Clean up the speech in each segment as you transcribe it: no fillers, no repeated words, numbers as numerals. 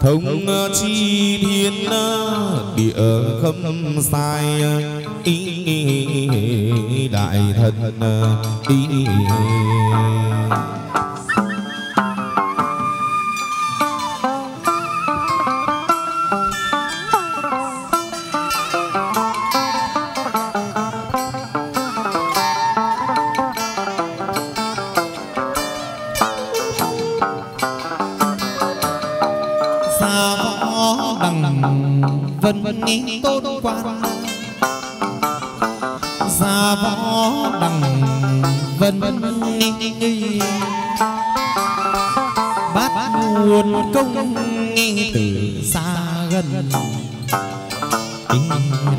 Thông chi thiên địa không sai, ý đại thần ý. Vân tôn quan ra võ đằng vân bát nguồn công từ xa gần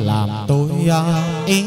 làm tôi ấy.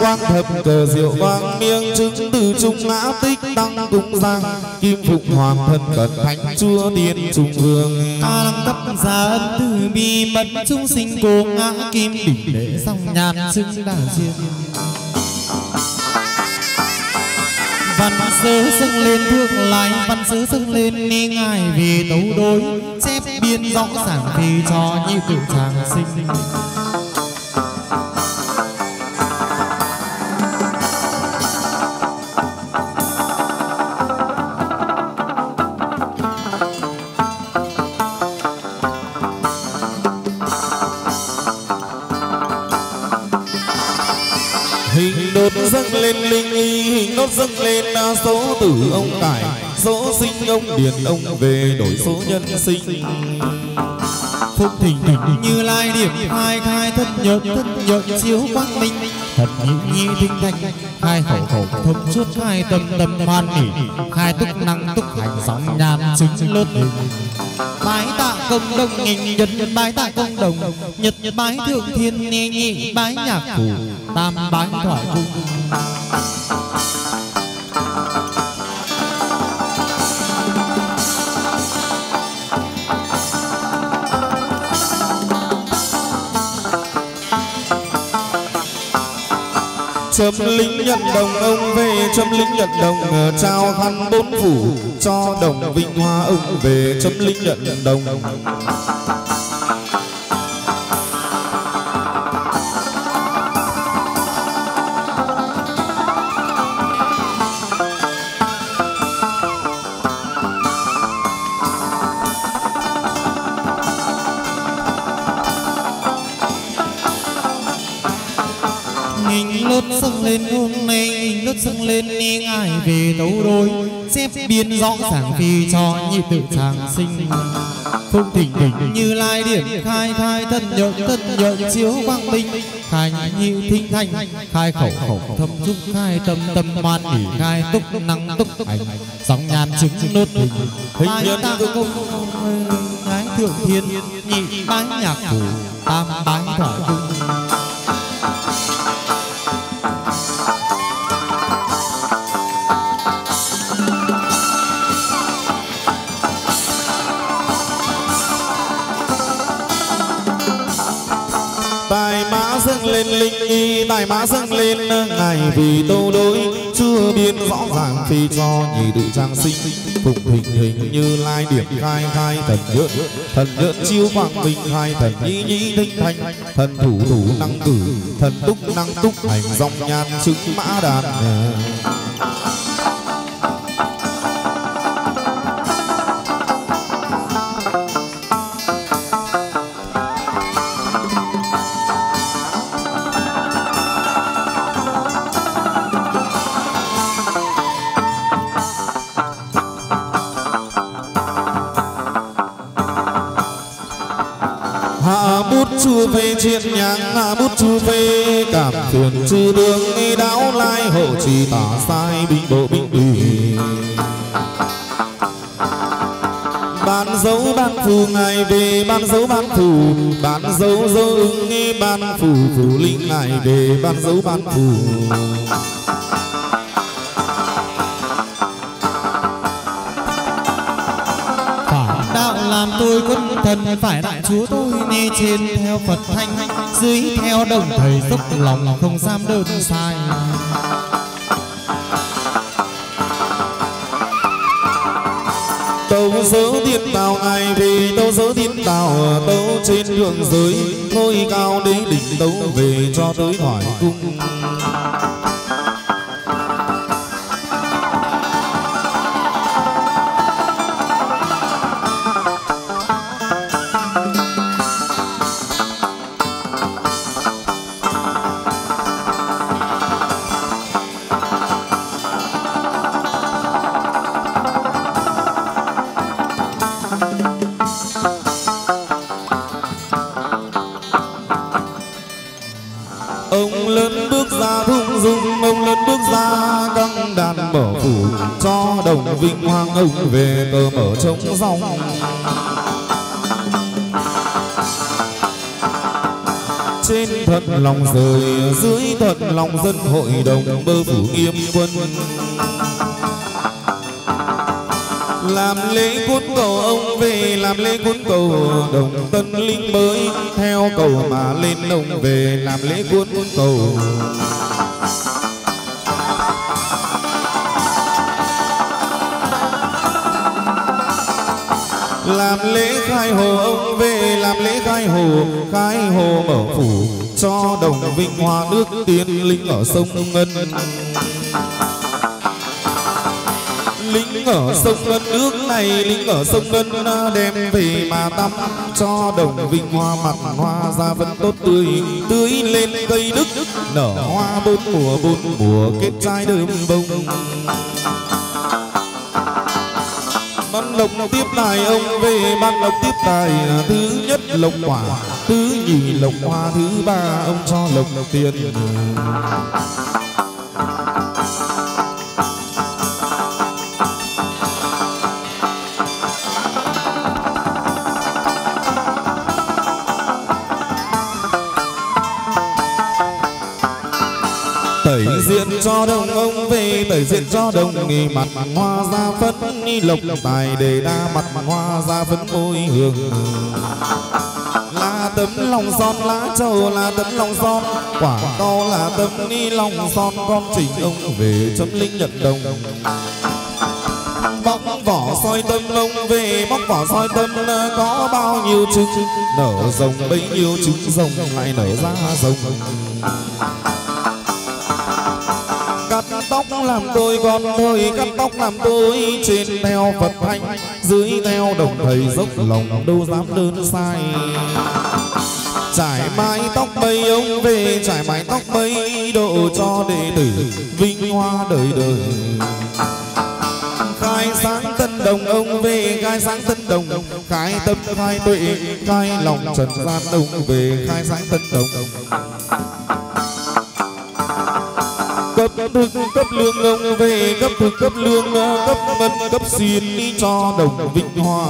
Quan thập cờ rượu vang miêng chứng từ trung ngã tích tăng cung giang kim phục hoàng thân cận thánh chúa tiên trung vương ca lăng cấp gia ân từ bi mật chúng sinh cô ngã kim đỉnh lễ song nhàn chứng đạo diên văn sớ dâng lên thước lái văn sớ dâng lên ni ngài vì tấu đối chép biên rõ ràng thì cho như cửu tràng sinh. Dâng lên linh y nốt dâng lên số tử ông cải số sinh ông điền ông về đổi số nhân sinh phúc thỉnh Như Lai điểm khai khai thất nhật chiếu quang minh thật nhi tinh thanh khai khẩu khẩu thông suốt khai tâm tâm hoan hỉ khai túc năng túc hành sóng nhàn chứng lốt hình bái tạ công đồng nghìn nhật bái tạ công đồng nhật bái thượng thiên nghe nhị bái nhạc phủ tam bái thoại cung. Châm lính nhận đồng ông về châm lính nhận đồng trao khăn bốn phủ cho đồng vinh hoa ông về châm lính nhận đồng. Dâng lên ni ngài về tấu đôi xếp biên rõ ràng vì cho nhị tự tràng sinh phúc thỉnh Như Lai điểm khai khai thân nhật chiếu quang minh khai nhị thinh thanh khai khẩu khẩu thâm trúc khai tâm tâm hoan hỷ khai túc năng túc hành sóng nhàn chứng nốt hình hình ta công thái thượng thiên nhị bái nhạc phủ tam bái thoại cung. đây tài mã dâng lên ngày vì đâu đối chưa biết rõ ràng phi cho nhị tự trang sinh phục hình hình như lai điểm khai thần nhượng chiêu quang minh khai thần nhĩ nhĩ tinh thanh thần thủ thủ năng cử thần túc năng túc hành dòng nhan chứng mã đàn. Phê triệt nhang bút chu phê cảm thuyền chư đường nghi đáo lai hộ trì tả sai binh bộ binh ủy bán dấu ban phù ngài về ban dấu ban phù bán dấu dấu ứng nghi ban phù phù linh ngài về ban dấu ban phù làm tôi quân thần phải đại chúa tôi nghe trên theo Phật thanh dưới theo đồng thầy dốc lòng không dám đơn sai. Tâu dấu tiên tào ngài vì tâu dấu tiên tào tâu trên đường dưới ngôi cao đến đỉnh tâu về cho tới hỏi cung. Vinh hoàng ông về cờ mở trống rong trên thật lòng rời dưới thật lòng dân hội đồng bơ phủ nghiêm quân làm lễ cúng cầu ông về làm lễ cúng cầu đồng tân linh mới theo cầu mà lên ông về làm lễ cúng cầu. Làm lễ khai hồ ông về làm lễ khai hồ mở phủ cho đồng vinh hoa nước tiên lính ở sông Ngân nước này lính ở sông Ngân đem về mà tắm cho đồng vinh hoa mặt hoa ra vẫn tốt tươi tưới lên cây đức nở hoa bốn mùa kết trai đơm bông. Ban lộc tiếp tài ông về ban lộc tiếp tài thứ nhất lộc quả thứ nhì lộc hoa thứ ba ông cho lộc tiền. Tẩy diện cho đồng ông về tẩy diện cho đồng nghi mặt hoa ra phấn ni lộc tài để đa mặt hoa ra phấn môi hương là tấm lòng son lá trầu là tấm lòng son quả to là tấm ni lòng son con trình ông về chấm linh nhận đồng bóc vỏ soi tâm ông về bóc vỏ soi tâm có bao nhiêu trứng nở rồng bấy nhiêu trứng rồng lại nở ra rồng tóc làm tôi con thôi cắt tóc làm tôi trên theo Phật thanh dưới theo đồng thầy dốc lòng đâu dám đơn sai trải mái tóc bay ông về trải mái tóc bay độ cho đệ tử vinh hoa đời đời khai sáng tân đồng ông về khai sáng tân đồng khai tâm khai tuệ khai lòng trần gian ông về khai sáng tân đồng cấp thức cấp lương ông về cấp thực cấp lương cấp mân cấp xin cho đồng vinh hoa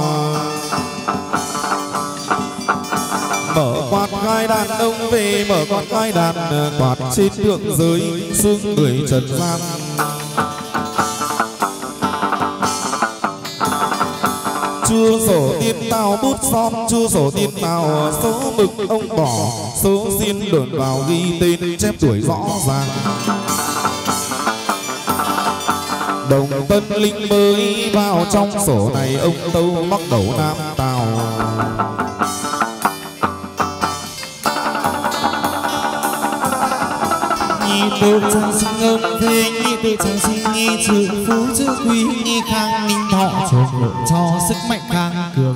mở quạt khai đàn ông về mở quạt khai đàn quạt trên thượng giới xương người trần gian Chưa sổ tiền tao bút son, chưa sổ tiền tao số mực ông bỏ, số xin đợn vào ghi tên chép tuổi rõ ràng. Đồng Tân Linh mới vào trong sổ này, ông Tâu mắc đầu Nam Tào. Nhi Tâu Trang sinh âm thế, Nhi Tâu Trang sinh Nhi trừ phú chữ quý, Nhi khang ninh thọ cho sức mạnh khang cường.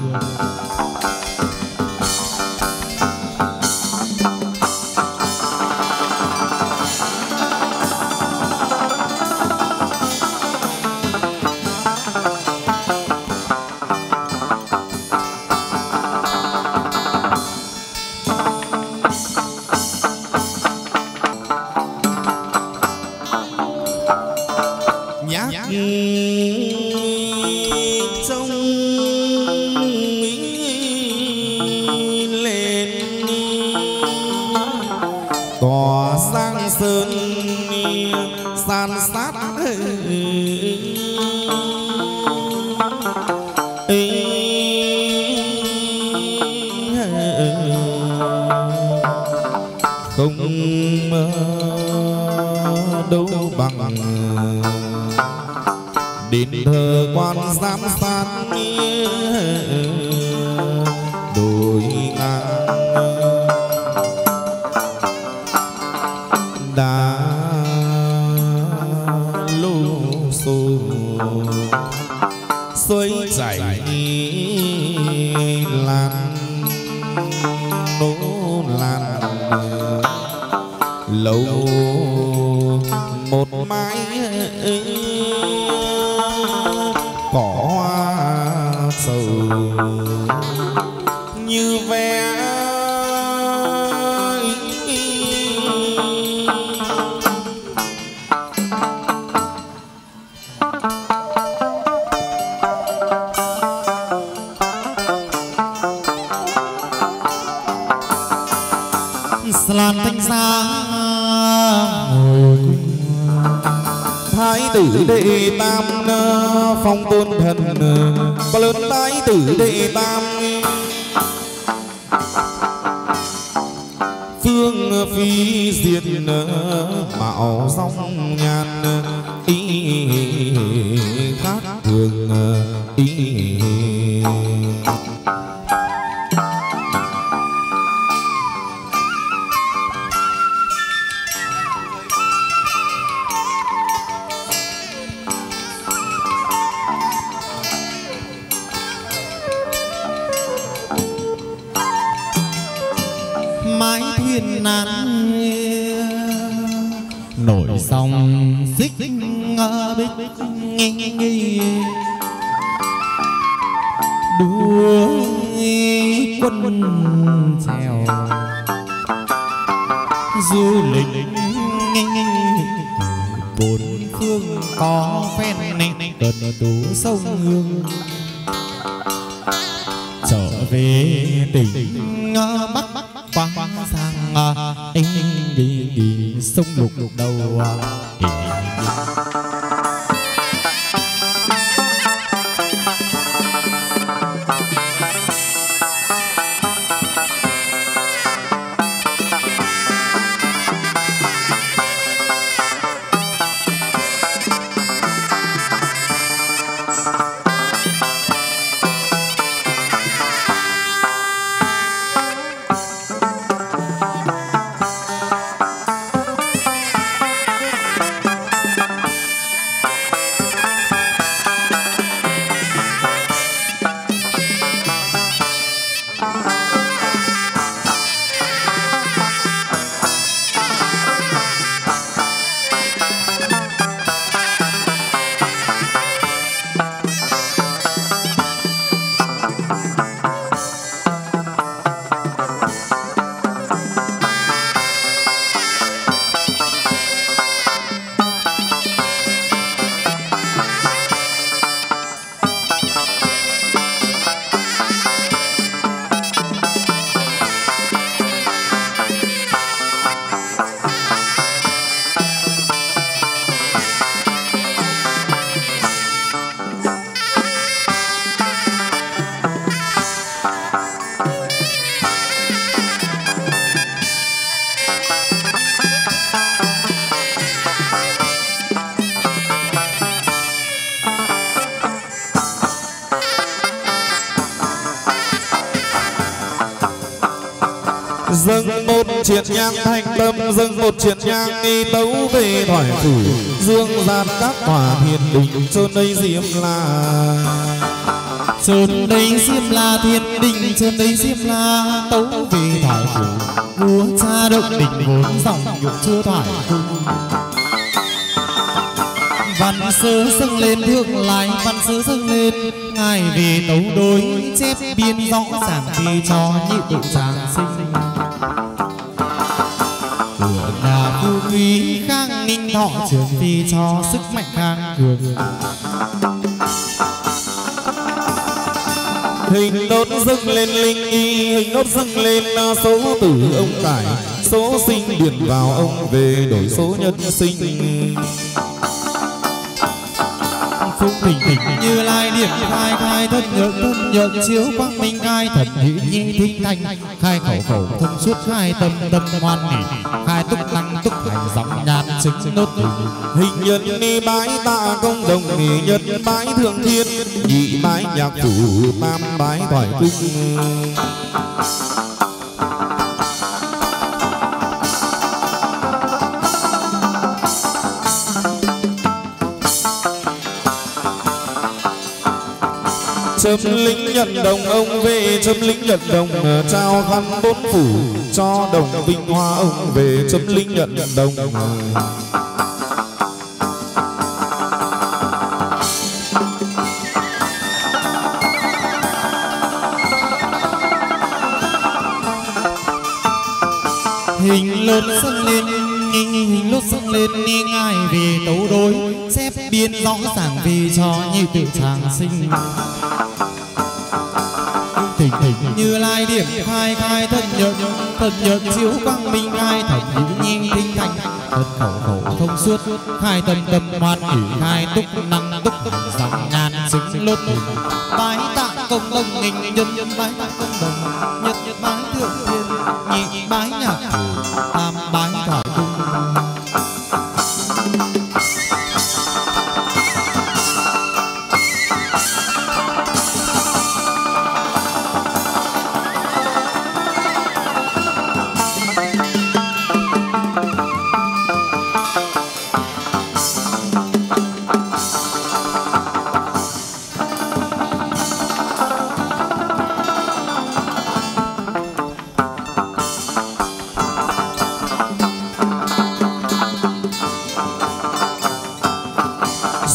dâng một triệt nhang thanh tâm, dâng một triệt nhang đi tấu về thoại phủ dương gian các tòa thiền đình. Chốn đây Diêm La, chốn đây Diêm La thiền đình, chốn đây Diêm La tấu về thoại phủ vua cha động đình, vốn dòng nhục chưa thoại cung. Văn sớ dâng lên thượng lại, văn sớ dâng lên ngài về tấu đối chép biên rõ ràng thi cho nhị tự tràng sinh. Cửa nhà phu quý khang ninh thọ trường thi cho sức mạnh khang cường. Hình đốt dâng lên linh y, hình đốt dâng lên số tử ông tải, số sinh điền vào ông về đổi số nhân sinh. Thỉnh thỉnh Như Lai điểm khai khai, thân nhượng chiếu quang minh khai, thần nhị nhi thinh thanh khai, khẩu khẩu thông suốt khai, tâm tâm hoan hỉ khai, túc tăng túc hành giọng nhàn chứng nốt hình. Hình nhân ni bái tạ công đồng, thì nhân bái thượng thiên, nhị bái nhạc chủ, tam bái thoại cung. Châm lính nhận đồng ông về, châm lính nhận đồng trao khăn bốn phủ cho đồng vinh hoa ông về, châm lính nhận đồng. Hình lốt dâng lên, hình lốt dâng lên đi ngài về tấu đối xếp biên rõ ràng vì cho nhị tự tràng sinh. Như Lai điểm khai khai, thân nhật chiếu quang minh khai, thần nhị nhi thinh thanh, thân khẩu khẩu thông suốt khai, tâm tâm hoan hỷ khai, túc năng túc dòng ngàn xứng lốt hình. Bái tạ công đồng nghinh nhân, bái tạ công đồng nhật, bái thượng thiên, nhị bái nhạc thủ, tam bái thoại cung.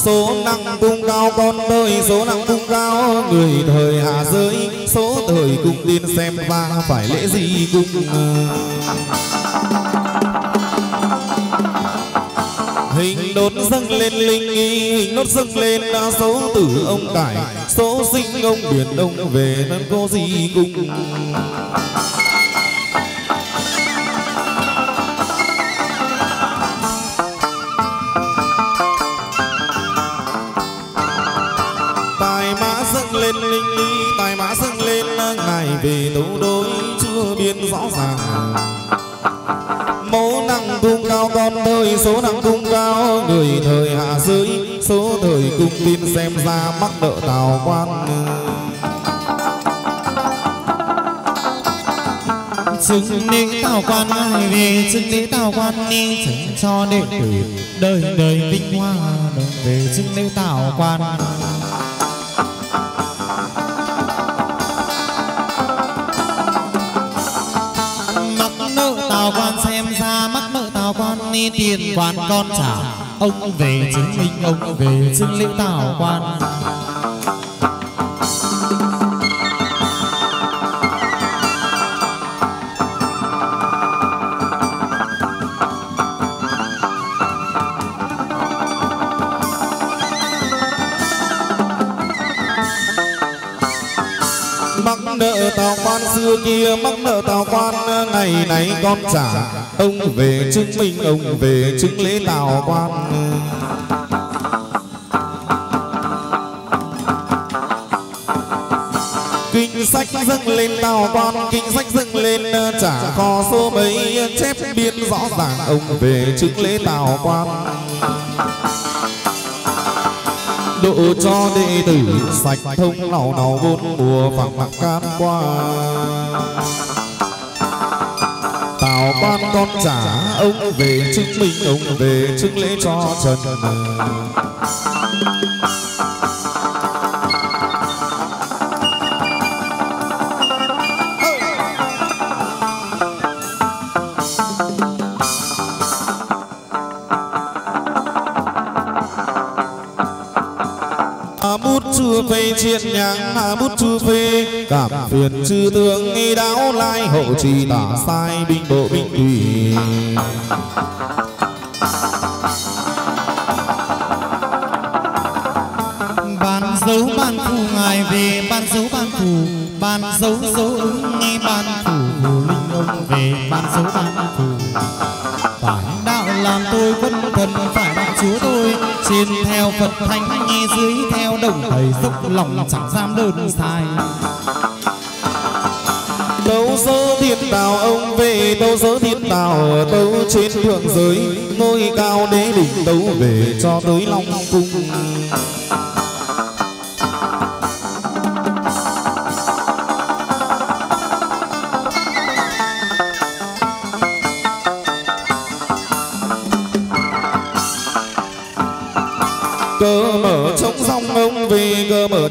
Số năng cung cao con ơi, số năng cung cao người thời hạ giới, số thời cung tiên xem và phải lễ gì cung. Hình đốt dâng lên linh y, hình đốt dâng lên số tử ông cải, số sinh ông biển ông về thân cô gì cung. Về tấu đối chưa biến rõ ràng, mẫu năng cung cao con ơi, số năng cung cao người thời hạ giới, số thời cung tin xem ra mắc nợ Tào Quan. Chứng ni Tào Quan ai về, chứng ni Tào Quan ni chẳng cho đệ tử đời đời vinh hoa, đồng về chứng ni Tào Quan. Tiền quan con trả, ông về chứng minh ông về chứng lễ Tào Quan. Mắc nợ Tào Quan xưa kia, mắc nợ Tào Quan ngày nay con trả, ông về chứng minh ông về chứng lễ Tào Quan. Kinh sách dâng lên Tào Quan, kinh sách dâng lên trả kho số mấy, chép biên rõ ràng ông về chứng lễ Tào Quan. Độ cho đệ tử sạch thông lầu nào bốn mùa phẳng mặc can qua. con giả ông về chứng minh, ông về chứng lễ cho trần. Phê triệt nhang bút chư phê cảm phiền chư tướng nghi đáo lai hậu trì tả sai binh bộ binh thủy ban dấu ban phù ngài về ban dấu dấu ứng nghe ban phù linh ông về ban dấu ban phù phải đạo làm tôi quân thần phải đạo chúa tôi trên theo Phật thánh nghe dưới theo đồng thầy dốc lòng chẳng dám đơn sai. Tâu sớ thiên tào ông về tâu sớ thiên tào tâu trên thượng giới ngôi cao đế đỉnh tâu về cho tới Long Cung.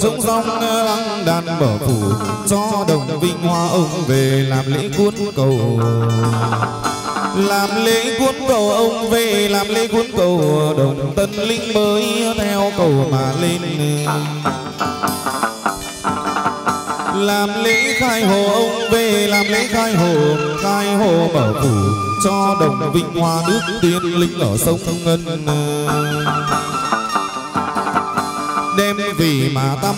Trông rong lăng đàn mở phủ cho đồng vinh hoa ông về làm lễ cuốn cầu, làm lễ cuốn cầu ông về làm lễ cuốn cầu đồng tân linh mới theo cầu mà lên, làm lễ khai hồ ông về làm lễ khai hồ mở phủ cho đồng vinh hoa nước tiên linh ở sông Ngân. Đem vì mà tắm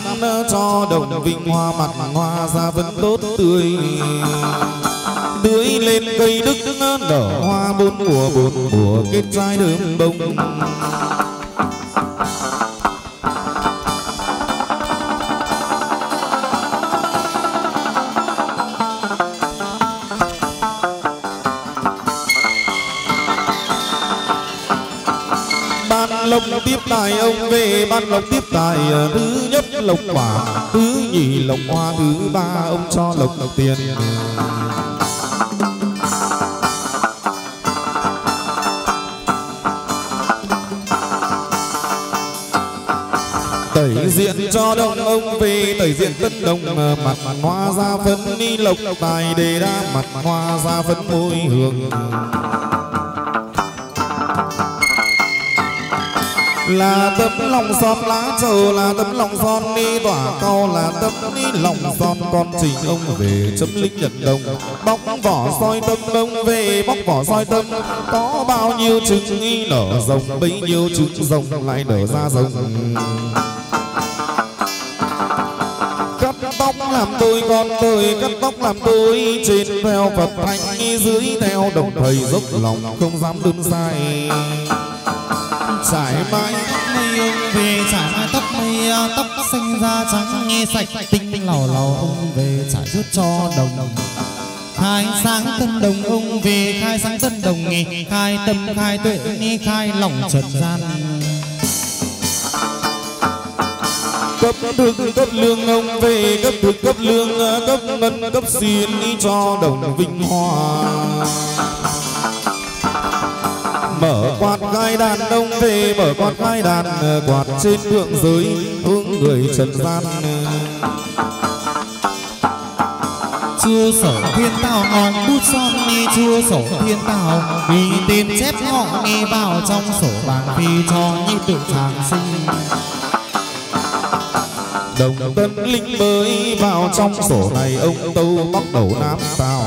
cho đồng vinh hoa mặt hoa ra vẫn tốt tươi, tưới lên cây đức nở hoa bốn mùa kết trái đơm bông. Lộc tiếp tài ông về ban lộc tiếp tài thứ nhất lộc quả thứ nhì lộc hoa thứ ba ông cho lộc tiền. Tẩy diện cho đông ông về tẩy diện tân đồng mặt hoa ra phấn ni lộc tài đề đa mặt hoa ra phấn môi hương. Là tấm lòng son lá trầu là tấm lòng son ni tỏa cao là tấm ni lòng son con trình ông về chấm lính Nhật Đồng bóc vỏ soi tâm ông về bóc vỏ soi tâm có bao nhiêu trứng nghi nở rồng bấy nhiêu trứng rồng lại nở ra rồng. Cắt tóc làm tôi con tôi cắt tóc làm tôi trên theo Phật thánh dưới theo đồng thầy dốc lòng không dám đứng sai. Trải mái tóc mây ông về trải mái tóc mây tóc xanh da trắng nghe sạch tinh lầu lầu ông về trải rút cho đồng khai sáng tân đồng ông về khai sáng tân đồng nghe khai tâm khai tuệ nghe khai lòng trần gian. Cấp thực cấp lương ông về cấp thực cấp lương cấp ngân cấp xin cho đồng vinh hoa mở quạt gai đàn ông về mở quạt gai đàn quạt trên thượng giới hướng người trần gian. Chua sổ thiên tào ngọn bút son nghe chua sổ thiên tào vì tên chép ngọn nghe vào trong sổ bảng phi cho như tự tràng sinh. Đồng tân linh mới vào trong sổ này ông tâu bóc đầu Nam Tào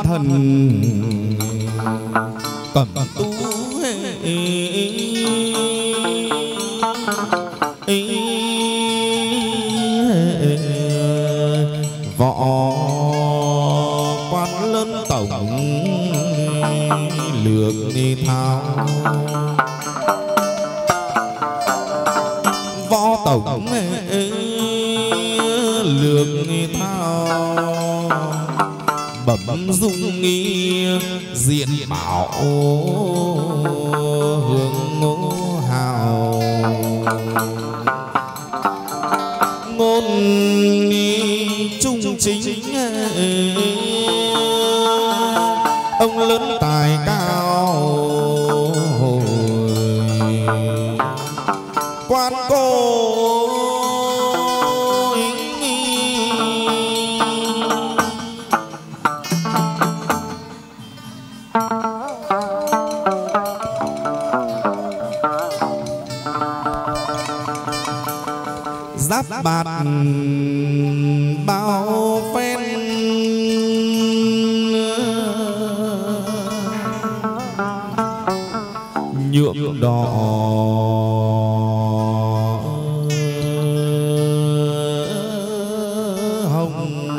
thần cẩm tú. võ quan lớn tổng lược đi thao. Võ tổng lược đi thao bẩm dung nghi diện bảo hương ngũ hào ngôn trung chính ông lớn tài cao quan cô bạt bao phen nhuộm đỏ hồng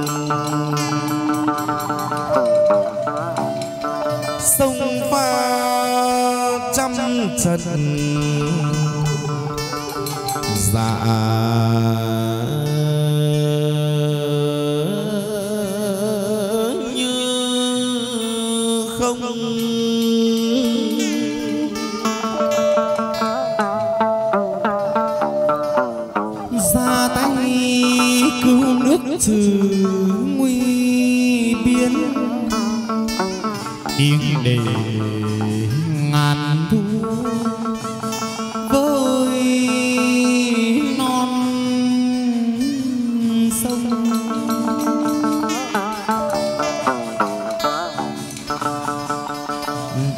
sông pha trăm trần dạ trừ nguy biến tiếng đề ngàn thu với non sông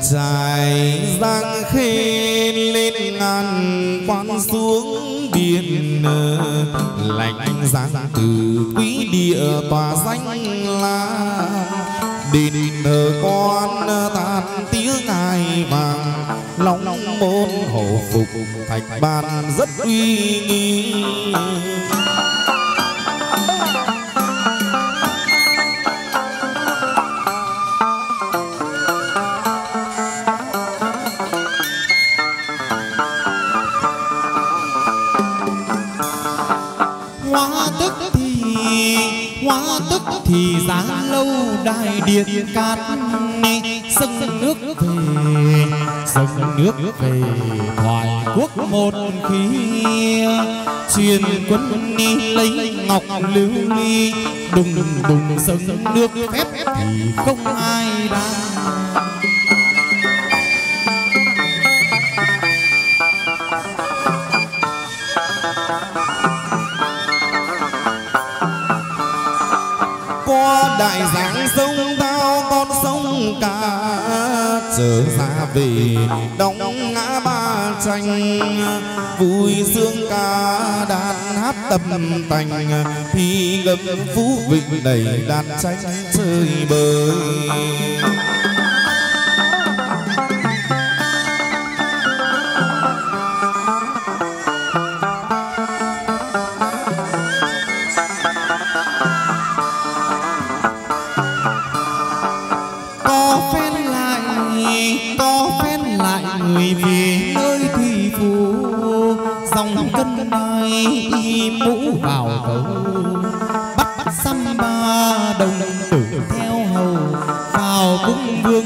dài giang khê lên ngàn quan xuống biển lạnh giang từ quý địa tòa danh là đền thờ con tàn tiếng ngài vàng long môn hổ phục thạch bàn rất uy nghi thì giá lâu đài điện cát sông nước về thoại quốc một khí truyền quân lấy ngọc lưu ly đùng đùng sông nước phép thì không ai đa. Đại giáng sông tao con sông cả trở ra về đóng ngã ba tranh vui sướng ca đàn hát tâm tành thì ngâm phú vịnh đầy đàn tranh chơi bời mũ vào cầu bắt xăm ba đồng tử theo hầu vào cung vương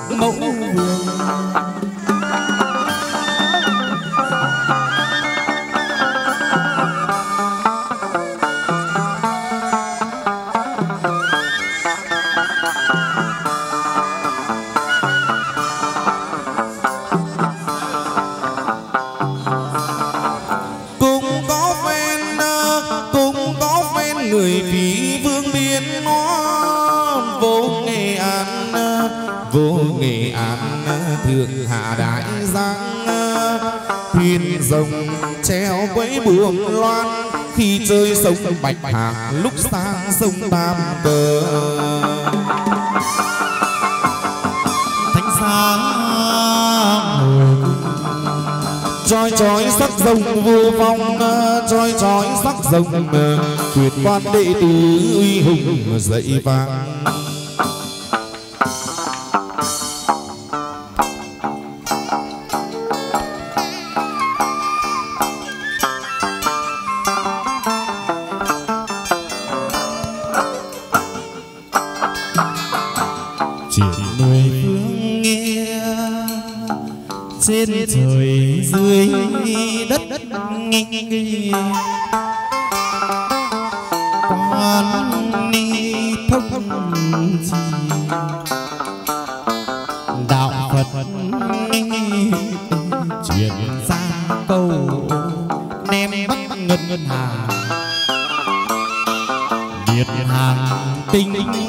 mẫu vương thượng hạ đại giang thuyền rồng treo quấy buồm loan khi chơi sông bạch hạc lúc sang sông Tam Bờ thánh sáng trói trói sắc rồng vô phong, trói trói sắc rồng tuyệt quan đệ tử uy hùng dậy vang. Trên trời dưới đất quán ni thông chỉ đạo Phật chuyển ra câu nem bắc ngân hà Việt Hàn tinh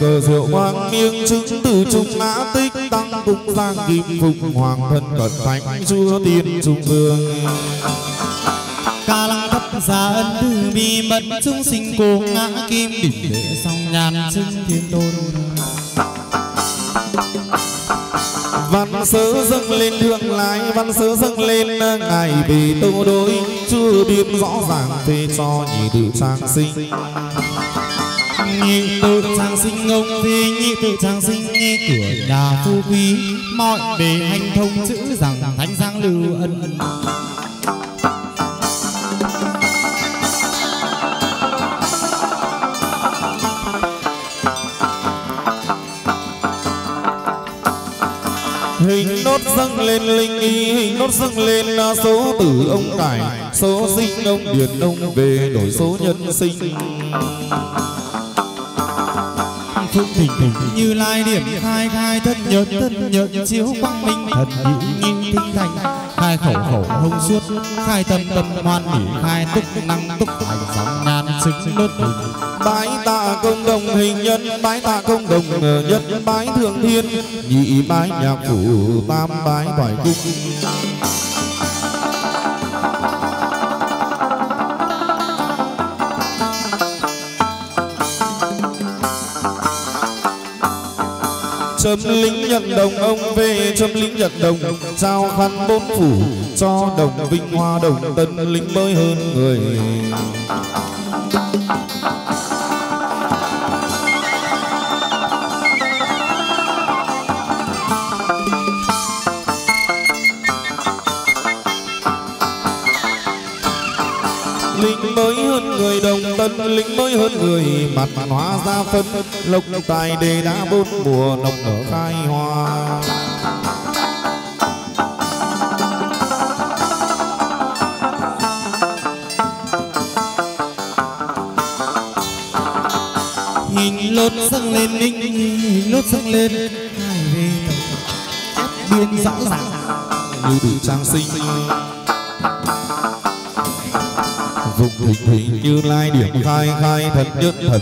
cờ rượu hoàng miêng chứng từ trung ngã tích tăng cung giang kim phụng hoàng thân cận thánh chúa tiên trung vương ca lăng thấp gia ân từ bi mật chúng sinh cô ngã kim đỉnh lễ song nhàn chứng thiên tôn văn sớ dâng lên thương lái văn sớ dâng lên ngày về tô đối chưa biết rõ ràng phê cho nhị tự trang sinh nhị tự trang sinh ông thế nhị tự trang sinh nghe cửa nhà phu quý mọi bề hành thông chữ rằng thánh giang lưu ân. Hình nốt dâng lên linh y, hình nốt dâng lên số tử ông cải, số sinh ông điền ông về đổi số nhân sinh. Phúc thỉnh thỉnh Như Lai điểm khai khai thân nhật chiếu quang minh thật nhị nhị tinh thành khai khẩu khẩu thông suốt khai tâm tâm hoan hỷ khai túc năng túc thành sóng nan chứng nốt hình bái tạ công đồng hình nhân bái tạ công đồng nhất bái thượng thiên nhị bái nhạc phủ tam bái thoại cung châm lính nhận đồng ông về châm lính nhận đồng trao khăn bốn phủ cho đồng vinh hoa đồng tân lính mới hơn người lính mới hơn người đồng tân lính mới hơn người mặt hóa ra phân lộc tài đề đã bốn mùa nồng nở khai hoa. Mình lốt dâng lên, mình lốt dâng lên hai về tàu biên rõ ràng lưu đủ trang sinh vùng hình như lai điểm khai thần nhất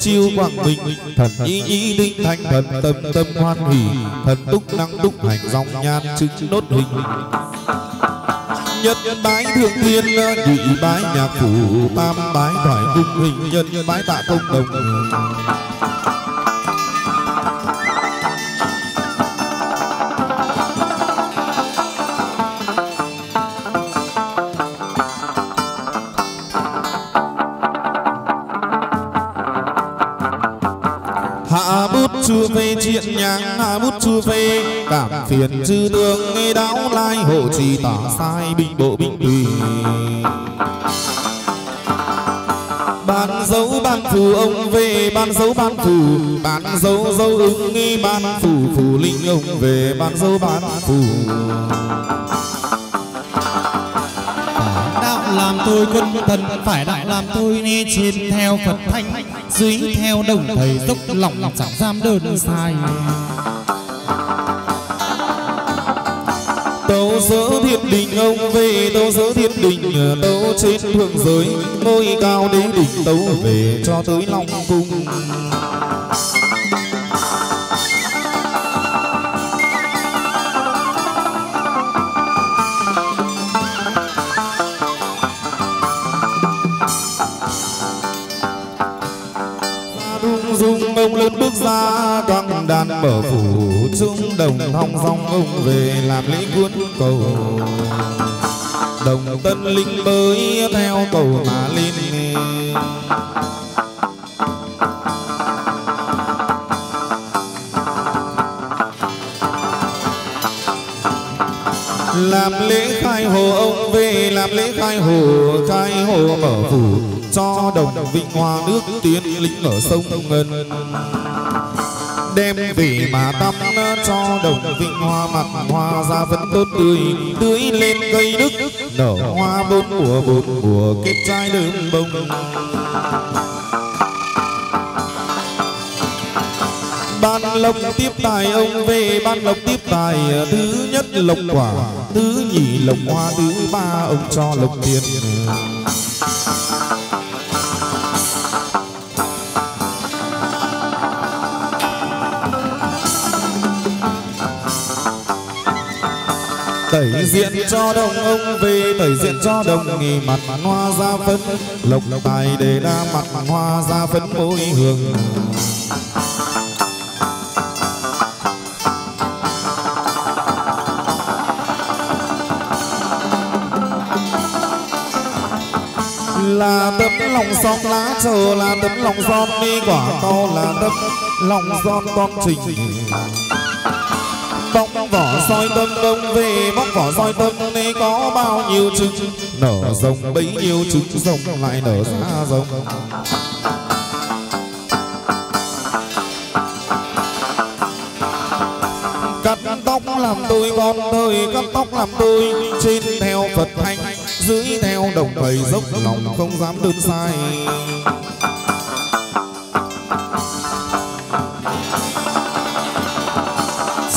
chiêu quang minh thần ý linh thanh thần tâm tâm hoan hỷ thần túc năng túc hành dòng nhan chứng nốt hình nhất bái thượng thiên nhị bái nhạc phủ tam bái thoại cung hình nhân bái tạ công đồng hạ bút chư phê triện nhang hạ bút chư phê cảm phiền chư tương nghe đáo lai hộ trì tả sai binh bộ binh tùy ban dấu ban phù ông về ban dấu ban phù ban dấu dấu ứng nghi ban phù phù linh ông về ban dấu ban phù làm tôi quân thần phải đạo làm tôi nên trên theo Phật Thanh dưới theo đồng thầy dốc lòng chẳng giam đơn sai tấu dỡ thiên đình ông về tấu dỡ thiên đình tấu trên thượng giới ngôi cao đế đỉnh tấu về cho tới Long Cung ông lớn bước ra quang đàn mở phủ trung đồng thong dong ông về làm lễ cuốn cầu đồng tân linh mới theo cầu mà lên làm lễ khai hồ ông về làm lễ khai hồ mở phủ cho đồng vinh hoa nước tiến lính ở sông Ngân đem về mà tắm cho đồng vinh hoa mặt hoa ra vẫn tốt tươi tưới lên cây đức nở hoa bốn mùa kết trai đơm bông ban lộc tiếp tài ông về ban lộc tiếp tài thứ nhất lộc quả thứ nhì lộc hoa thứ ba ông cho lộc tiền tẩy diện cho đồng ông về tẩy diện cho đồng nghỉ mặt hoa ra phấn lộc tài để đa mặt hoa ra phấn môi hương là tấm lòng son lá trầu là tấm lòng son mi quả to là tấm lòng son con trình bóc vỏ soi tâm đông về bóc vỏ soi tâm này có bao nhiêu trứng nở rồng bấy nhiêu trứng rồng lại nở ra rồng cắt tóc làm tôi con thời cắt tóc làm tôi trên theo Phật Thanh dưới theo đồng thầy dốc lòng không dám đơn sai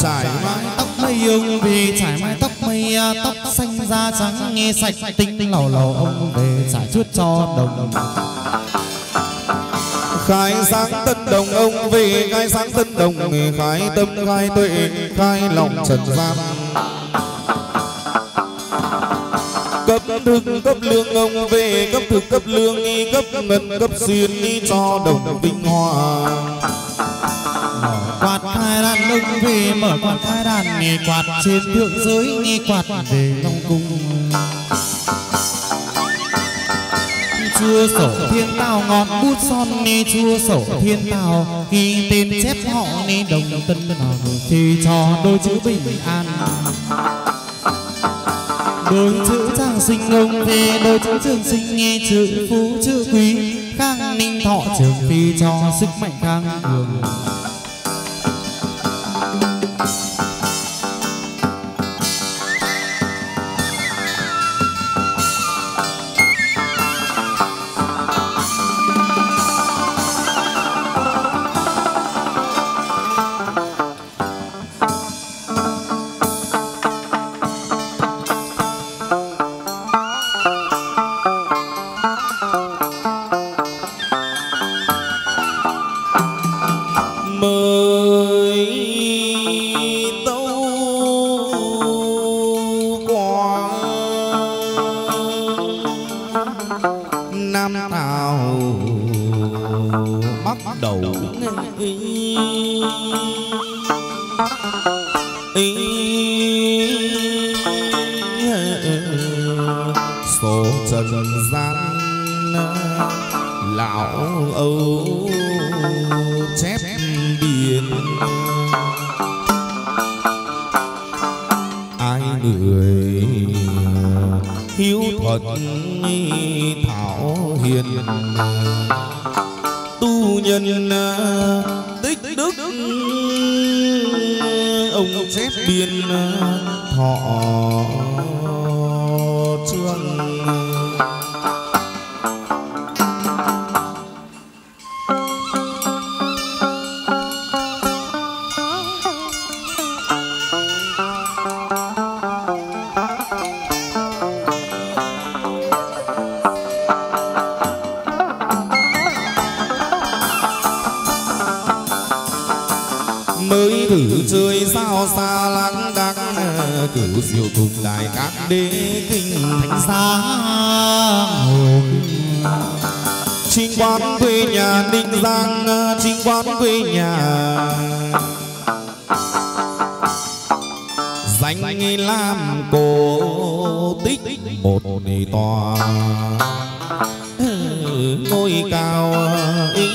trải mái tóc mây ông về trải mái tóc mây tóc xanh da trắng nghe sạch tinh lầu lầu ông về trải chuốt cho đồng khai sáng tân đồng ông về khai sáng tân đồng khai tâm khai tuệ khai lòng trần gian cấp thực cấp lương ông về cấp thực cấp lương y cấp ngân cấp xuyên y cho đồng vinh hoa quạt khai đàn ông về mở quạt khai đàn nghe quạt trên thượng giới nghe quạt về Long Cung chua sổ thiên tao ngọn bút son ni chua sổ thiên tao ghi tên chép họ ni đồng tân nào thì cho đôi chữ bình an đôi chữ trang sinh ông thì đôi chữ trường sinh nghe chữ phú chữ quý khang ninh thọ trường phi cho sức mạnh khang cường Nam Tào bắt đầu số trần gian lão âu chép biển ai người hiếu thuật thảo hiền tu nhân tích đức ông chép biên thọ chương chơi sao xa lắng đắng cửu diệu cùng lại các đế kinh thánh giá hồi trinh quan quê nhà Ninh Giang trinh quan quê nhà danh làm cổ tích một nề tòa ngôi cao ý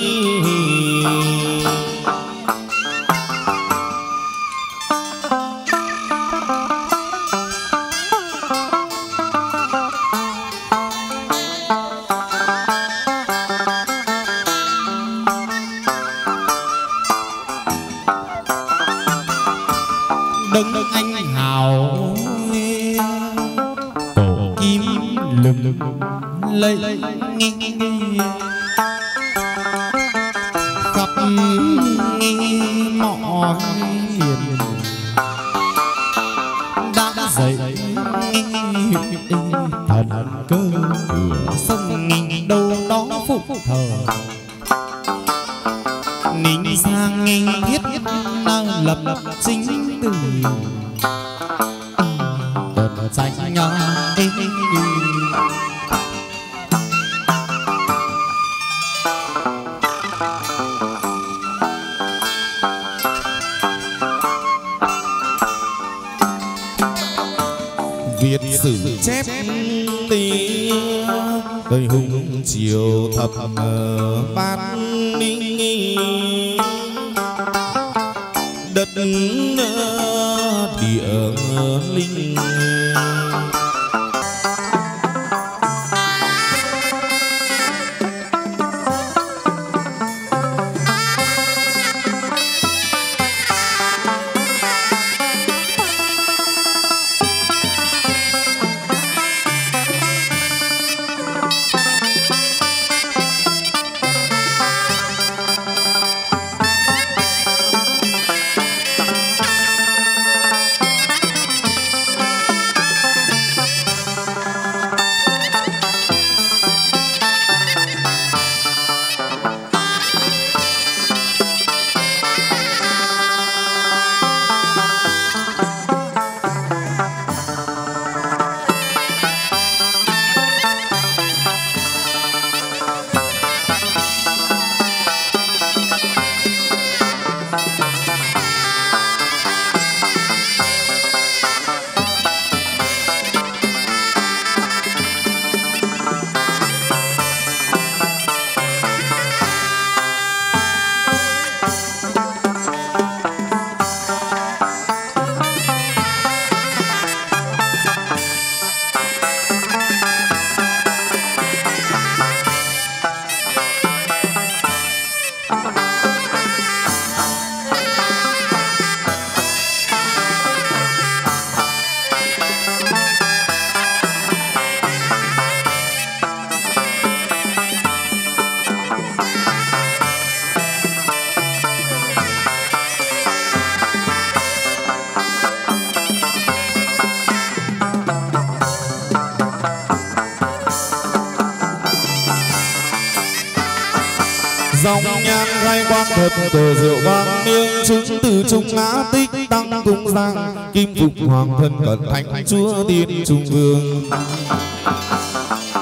cờ rượu vang miếng chứng từ trung ngã tích tăng cung giang kim phục hoàng thân cẩn thánh chúa tiên trung vương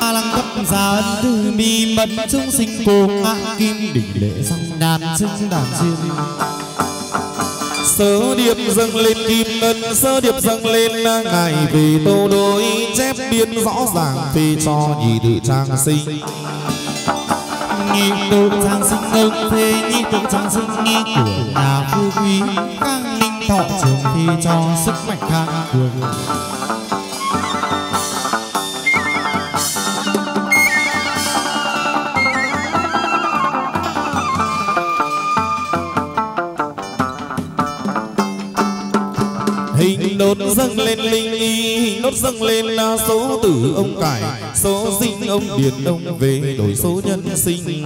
a lăng cấp gia ân từ bi mật chúng sinh cô ngã kim đỉnh lệ sang đàn xứng đàn duyên. Sớ điệp dâng lên kim ngân, sớ điệp dâng lên ngài về tô đối chép biên rõ ràng phê cho nhị tự trang sinh. Nhị tự trang sinh nâng phê, nhị tự trang sinh nghi của nhà phú quý khang ninh thọ trường phê cho sức mạnh khang cường. Đốt dâng lên linh y, đốt dâng lên là số tử ông cải, số sinh ông điền ông về đổi số nhân sinh.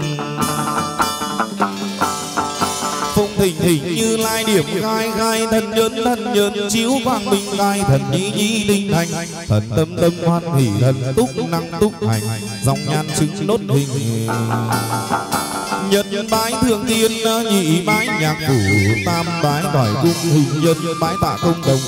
Phong thỉnh thỉnh như lai điểm gai gai thân nhân chiếu quang minh gai thần nhí nhí linh thành thần tâm tâm hoan hỷ thần túc năng túc hành dòng nhan chứng đốt hình. Nhân bái thượng tiên nhị bái nhạc phủ tam bái tỏi cung hình nhân bái tạ công đồng.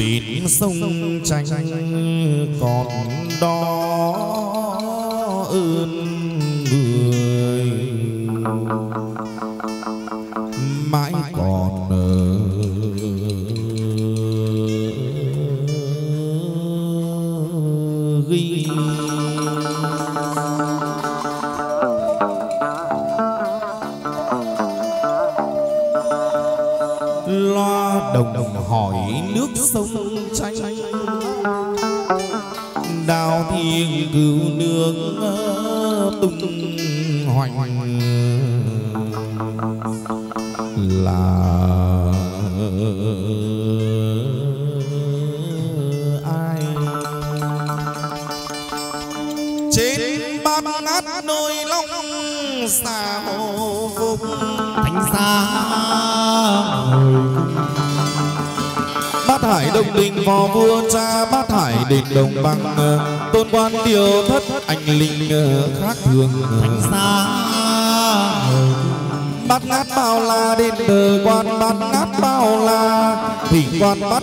biển sông tranh còn đó ơn người mãi còn ở ghi. Loa đồng hỏi nước sông tranh đào thiên cứu nương tung hoành là ai trên ba nát nôi long xà hồ vùng thành xa bát hải đồng đình vò vua cha bát hải đền đồng bằng tôn quan tiêu thất anh linh khác thường thành xa bát ngát bao la đền thờ quan bát ngát bao la thỉnh quan bát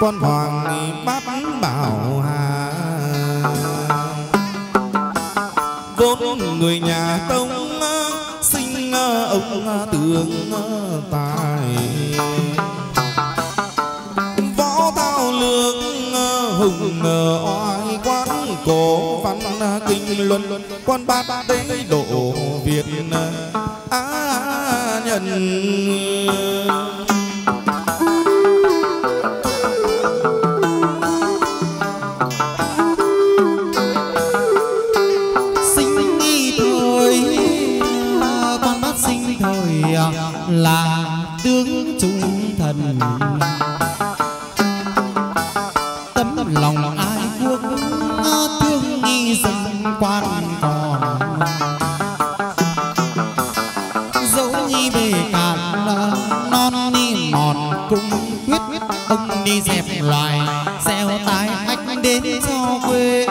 quan hoàng bát bảo hà vốn người nhà tông sinh ông tướng tài võ thao lược hùng oai quán cổ văn kinh luân quan bát đế độ Việt Á nhân. Là tướng trung thần tấm lòng ai quốc thương nghi dân quan còn dẫu nhi về cạn non ni mòn cũng quyết ông đi dẹp loài gieo tai ách đến cho quê.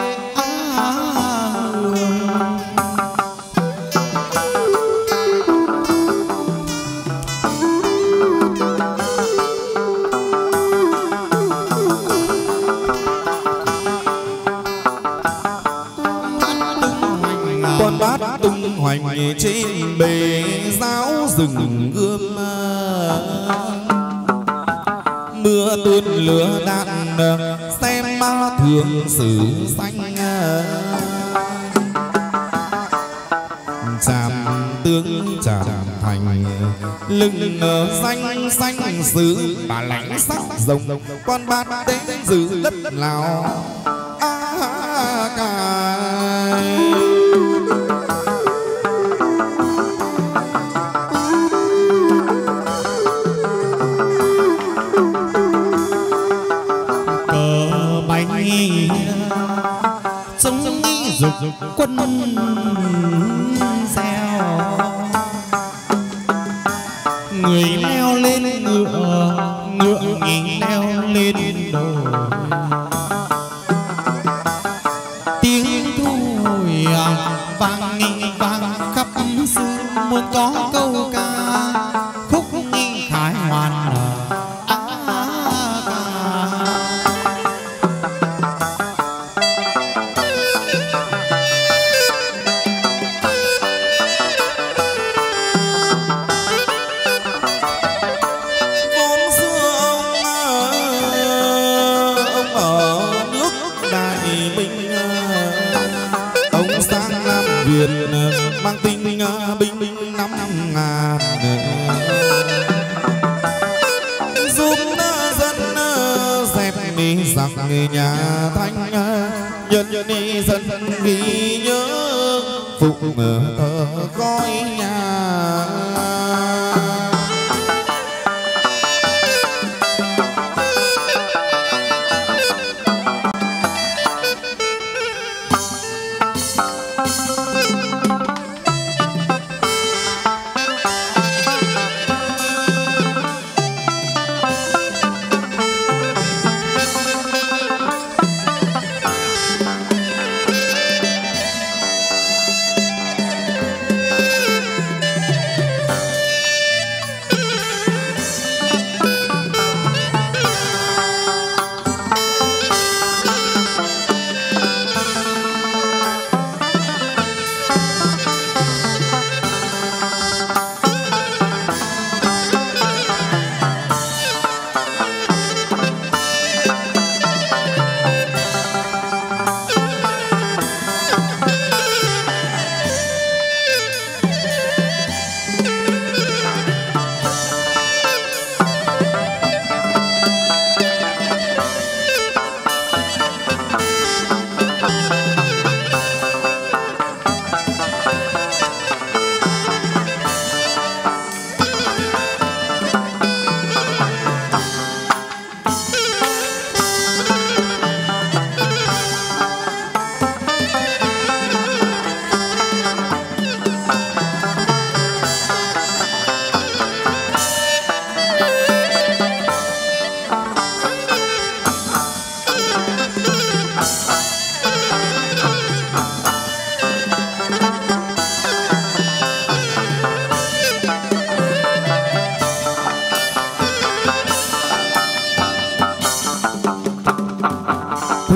Hoành trên bề giáo rừng gươm mưa tuôn lửa đạn xem ba thường sử xanh chạm tướng chạm thành lưng xanh xanh xứ bà lãnh sắc rồng quan bát đến giữ đất Lào à, cài. Quân gieo người leo lên ngựa, ngựa nghỉ leo lên đồi tiếng thu hồi vang nghỉ vang khắp xứ muốn có câu ca khúc nghỉ khải hoàn. Nhà Thanh nhân đi dân ghi nhớ phục thờ coi nhà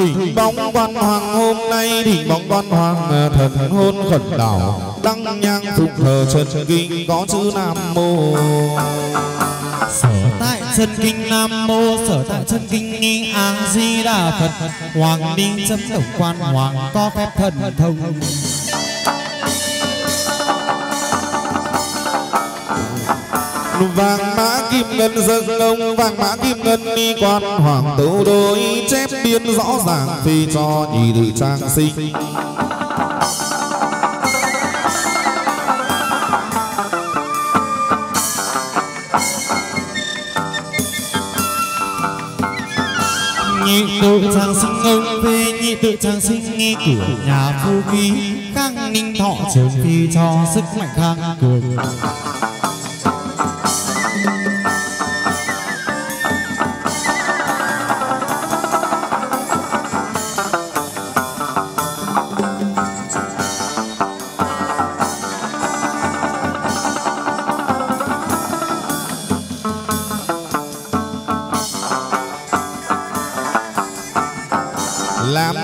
Thỉnh bóng quan hoàng hôm nay, thỉnh bóng quan hoàng thần hôn khẩn đảo, đăng nhang phụng thờ chân kinh có chữ Nam Mô. Sở tại chân kinh Nam Mô, sở tại chân kinh Ni A Di Đà Phật. Hoàng minh chấm tổng quan hoàng có phép thần thông. Vàng mã kim ngân dân ông, vàng mã kim ngân ni quan hoàng tấu đối, chép biên rõ ràng phi cho nhị thị trang sinh. Nhị tự trang sinh ông phê, nhị tự trang sinh nghi cửa nhà phu quý, khang ninh thọ trường phi cho sức mạnh khang cường.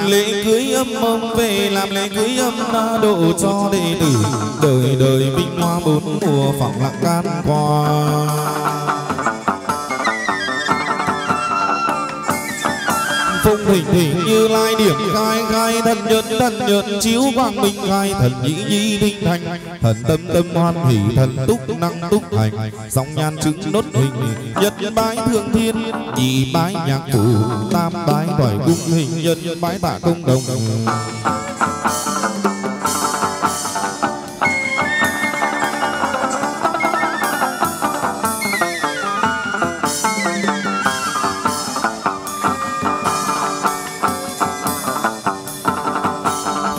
Lễ cưới âm mông về làm lễ cưới âm đã độ cho đệ tử, đời đời vinh hoa bốn mùa phẳng lặng can qua. Phong thỉnh thỉnh Như Lai điểm khai, khai thân nhật chiếu quang minh khai, thần nhĩ nhi tinh thành, thần tâm tâm hoan hỷ, thần túc năng túc thành, sóng nhan chứng nốt hình, nhất bái thượng thiên, nhị bái nhạc phủ, tam bái toại cung hình, nhân bái tạ công đồng.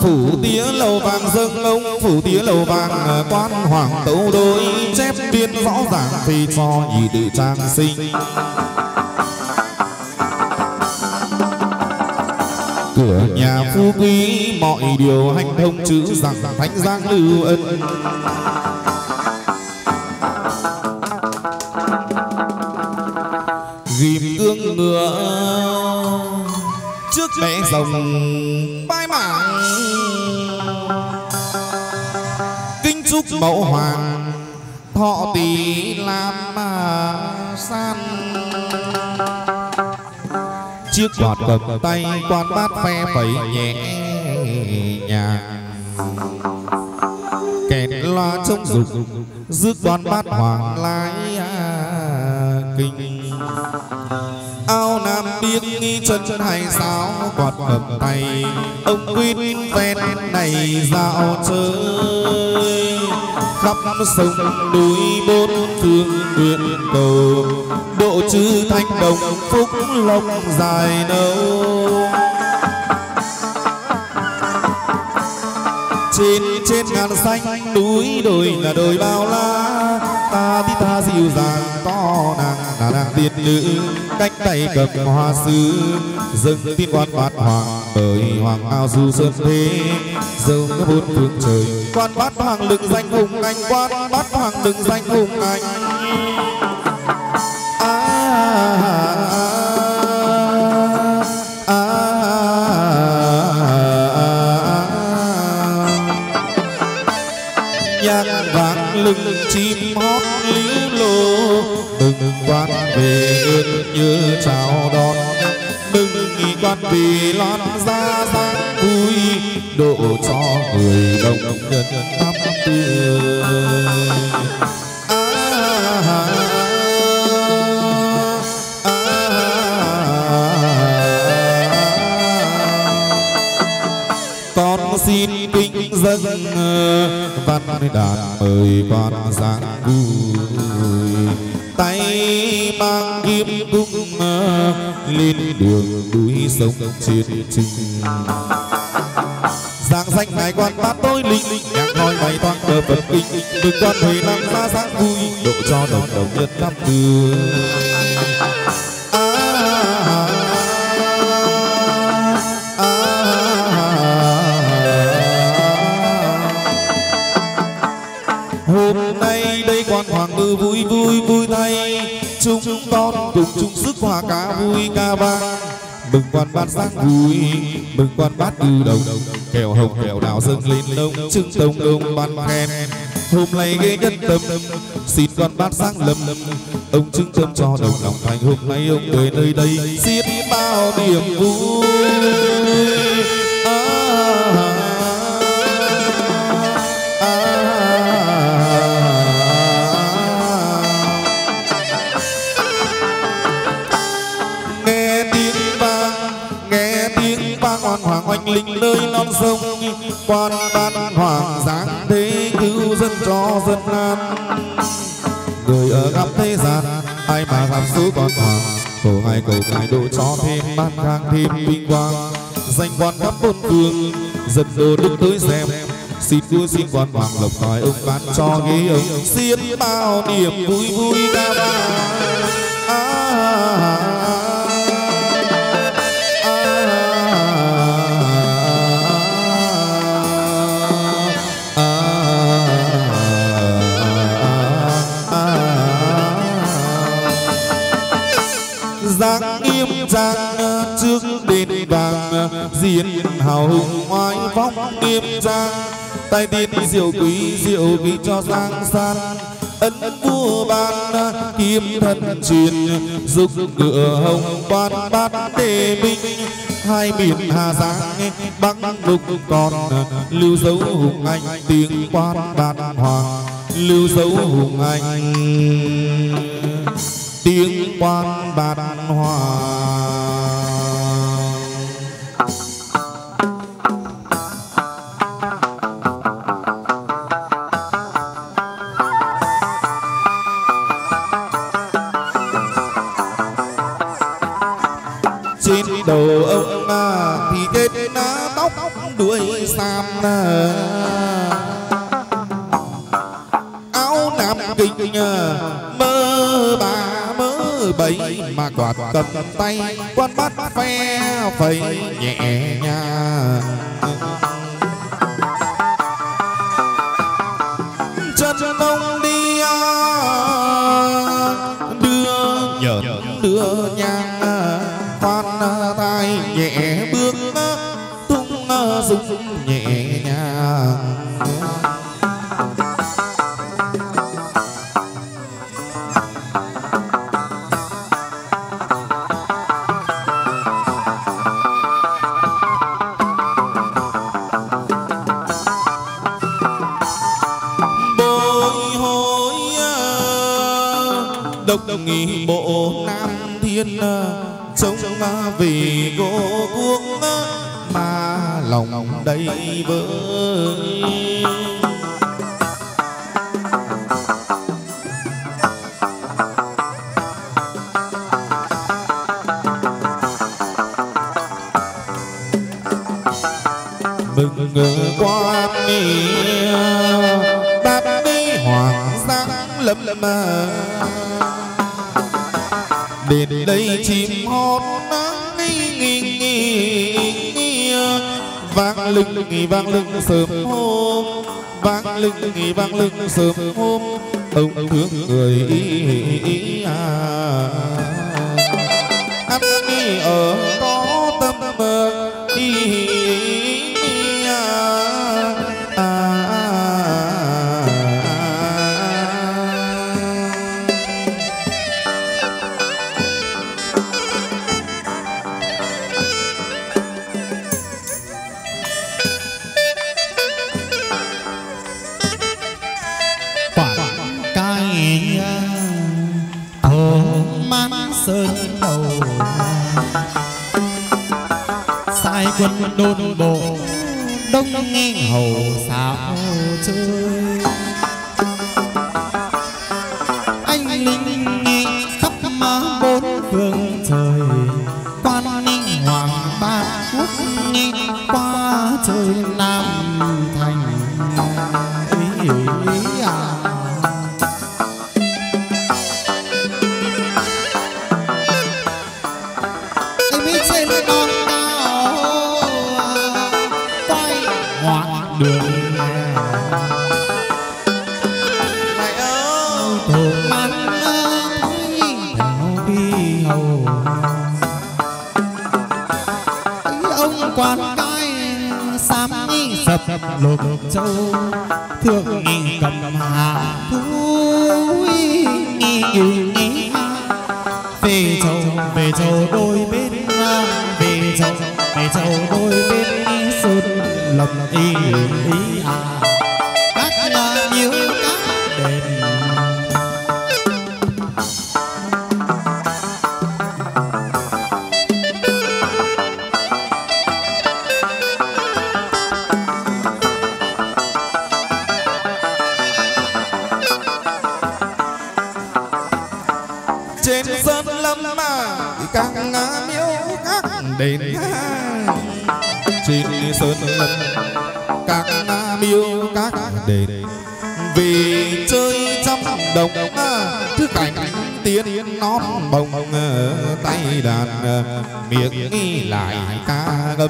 Phủ tía lầu vàng dâng ông, phủ tía lầu vàng quan hoàng tấu đối, chép biên rõ ràng thì cho nhị tự trang sinh. Cửa nhà phú quý mọi điều hành thông chữ rằng thánh giang lưu ân. Ghim gương ngựa trước bé rồng bái mạng, kính chúc mẫu hoàng thọ tỷ làm san. Chiếc quạt cầm tay quan bát phe phẩy nhẹ nhàng, kèn loa trông dục rước quan bát hoàng lái kinh. Ao Nam biếc nghi chân hay sao quạt cầm tay, ông quýt ven này dạo chơi khắp sông núi bốn phương nguyện cầu, độ chư thánh đồng phúc lộc dài nâu. Trên ngàn xanh núi đồi là đồi bao la, ta đi ta dịu dàng có nàng là nàng tiên nữ, cánh tay cầm hoa sứ dâng tiên quan bát hoàng bởi hoàng ao du sơn thế dâu các bốn phương trời. Quan bát hoàng đừng danh hùng anh, quan bát hoàng đừng danh hùng anh. Lưng chim hót líu lô, mừng quan về ơn như chào đón, mừng nghi quan vì loan ra dáng vui, độ cho người đồng nhân thắm tươi. Con xin kính dân văn đàn mời con giáng vui, tay mang kim cung lên đường núi sông chiến trình. Giáng danh ngài quan bát tôi linh, nhạc nói mày toan cơ Phật kinh, đừng quan thời năm ra giáng vui, độ cho đồng nhân thắm tươi. Hôm nay đây quan hoàng ngư vui vui vui thay, chúng con cùng chung sức hòa cá vui ca vang, mừng quan bát giác vui, mừng quan bát từ đồng, kẻo hồng kẻo đào dâng lên đông, trưng tông đông ban khen. Hôm nay ghé nhân tâm, xin quan bát giác lâm, ông trưng tâm cho đồng lòng thành. Hôm nay ông về nơi đây, xiết bao niềm vui. Oanh linh nơi non sông, quan bát hoàng giáng thế cứu dân cho dân an. Người ở khắp thế gian, ai mà gặp số quan hoàng, cầu ngài độ cho thêm ban khang thêm vinh quang. Danh quan khắp bốn phương, dân đô đức tới xem. Xin vua xin quan hoàng lộc tài, ông ban cho ghế ông xiết bao niềm vui vui ca ba. Giáng nghiêm trang trước đền vàng, diện hào hùng oai phong nghiêm trang. Tay tiên diệu quý diệu vì cho giang san, ấn vua ban kiếm thần truyền. Dục ngựa hồng quan bát đề minh, hai miền Hà Giang bắc lục còn lưu dấu hùng anh. Tiếng quan bát hoàng lưu dấu hùng anh, tiếng quan bát hoàng. Trên đầu ông thì kết tóc đuôi sam, áo nam kinh mơ bà bấy mà quạt cầm tay. Quan bát phe phẩy nhẹ nhàng, chân ông đi đưa nhờ đưa nhang. Khoan tay nhẹ bước tung dung nhẹ nhàng, đồng nghị bộ nam thiên trông vì cố quốc mà lòng đầy vơi. Mừng quan bát hoàng giáng lâm lâm mà. Đến đây chim hót nắng nghi vang lưng sớm hôm, vang lưng sớm hôm. Ông thương người ý ăn nghi ở có tâm ý. Quân đôn bộ đông nghe hầu sao chơi, anh linh nghe khắp bốn phương trời. Quan ninh hoàng ba quốc nghe qua trời nam thành. sâu thượng cầm hà thú về châu về châu đôi bên về châu đôi bên sơn lòng ý à các là yêu các đền đền trên sơn lâm các miêu các đền vì chơi trong đồng thứ cảnh tiên non bồng tay đàn miệng lại ca ngâm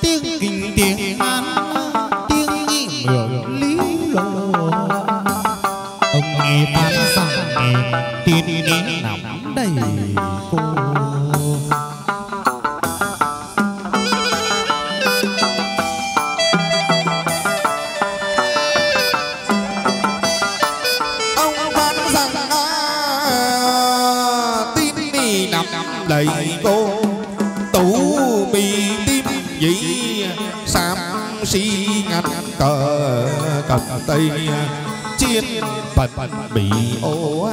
tiếng kinh tiếng an tiếng nghi mượn lý lộ ông nghe tán sang tin đến nằm đầy cô ông tán sang tin đi nằm đầy cô si ngăn cờ cầm tay chiên bật bị ô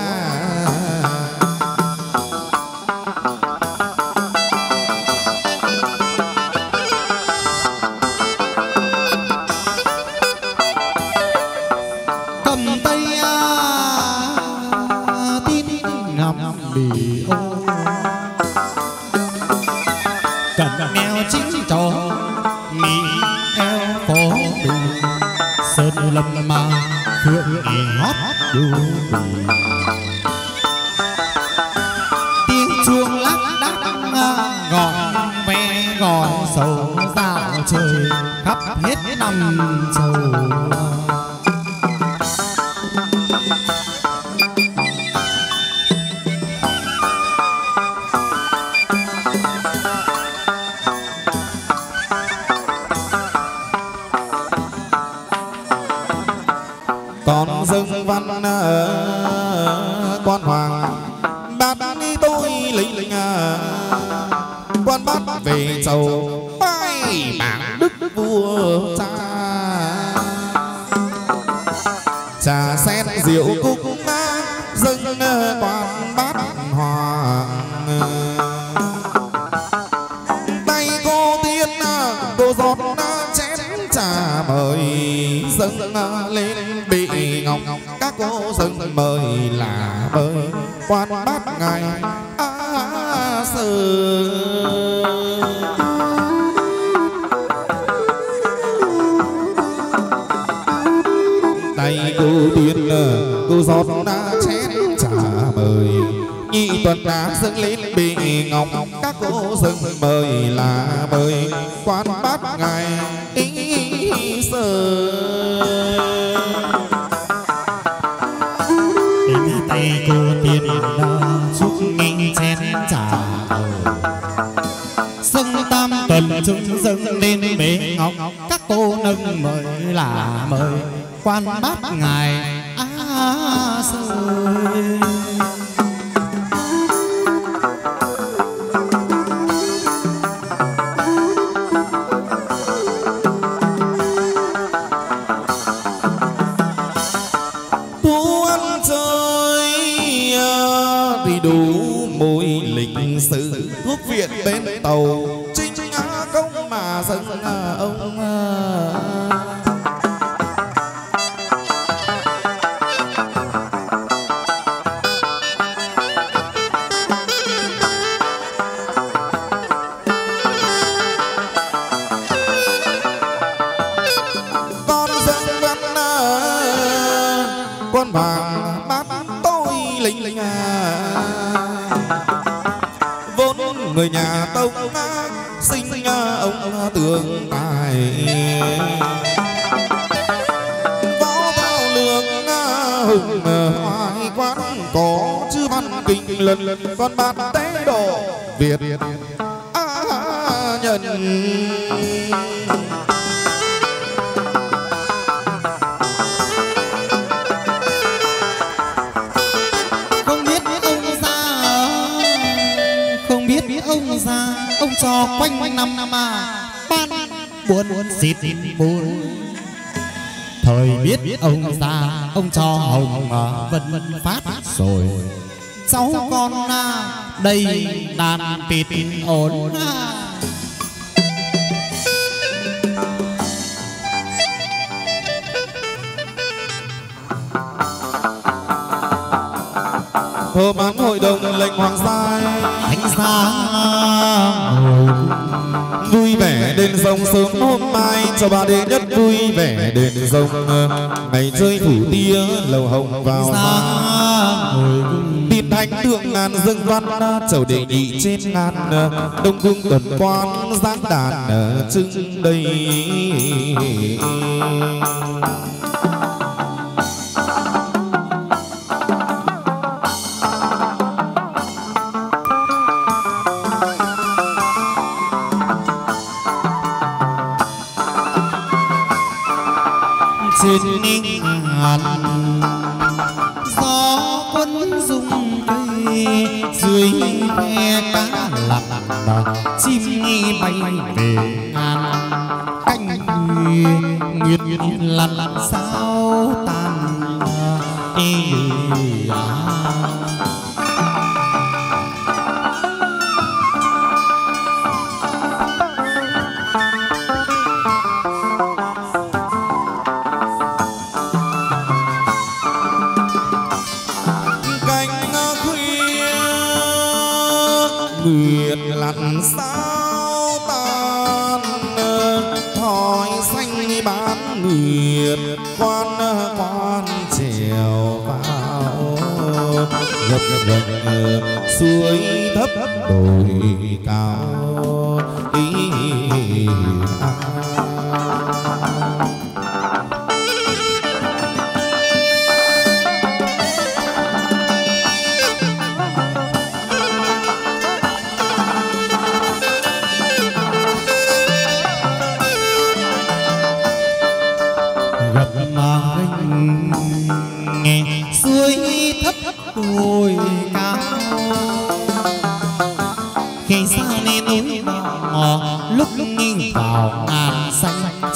cầm tay tin ngắm bị ô cầm neo chính trò lâm mà thượng hót đu tiếng chuông lắc đắc gõ ve gõ sầu dạo trời khắp hết năm châu quan hoàng bát đi tôi lính lính quan bát về sầu bay bảng đức vua cha trà sen rượu cúc dâng quan bát hoàng tay cô tiên cô giọt chén trà mời dâng lên bị ngọc các cô dâng mời là mời quan bát ngài á sư tay cô tiên cô giọt đã chén trà mời nhị tuần đã dâng lên bị ngọc các cô dâng mời là mời quan bát ngài ý sơ cô tiên là chúc nghinh chén trà sông tam tuần chúng dâng lên bế ngọc các cô nâng mời là mời quan bát ngài á sơi thuốc viện bên tàu trinh công mà dâng ông con dâng văn con vàng bát tôi lính lính vốn người nhà tông sinh ông Tương Tài. Võ Thao Lương hùng hoài quán có chữ văn kinh lần con bát tế độ Việt nhân. Không biết ông già ông trò quanh năm mà ban buồn xịt mùi. Thời biết ông già ông trò hồng vân phát rồi. Cháu con đây đàn tịt ổn. Hôm án hội đồng lệnh hoàng sai ánh sáng vui vẻ đền rồng sớm hôm mai cho bà đệ nhất vui vẻ đền rồng ngày chơi thủ tia lầu hồng vào tin thánh tượng ngàn dân văn chầu đệ nhị trên ngàn đông cung tuần quan giáng đàn trưng đầy. Trên ninh ngàn gió quân rung cây dưới nghe cá lặn chim nghi bay về ngàn cánh nguyệt lặn sao tàn sao tan thói xanh bán nguyệt quan trèo vào ngập ngừng suối thấp đồi cao ý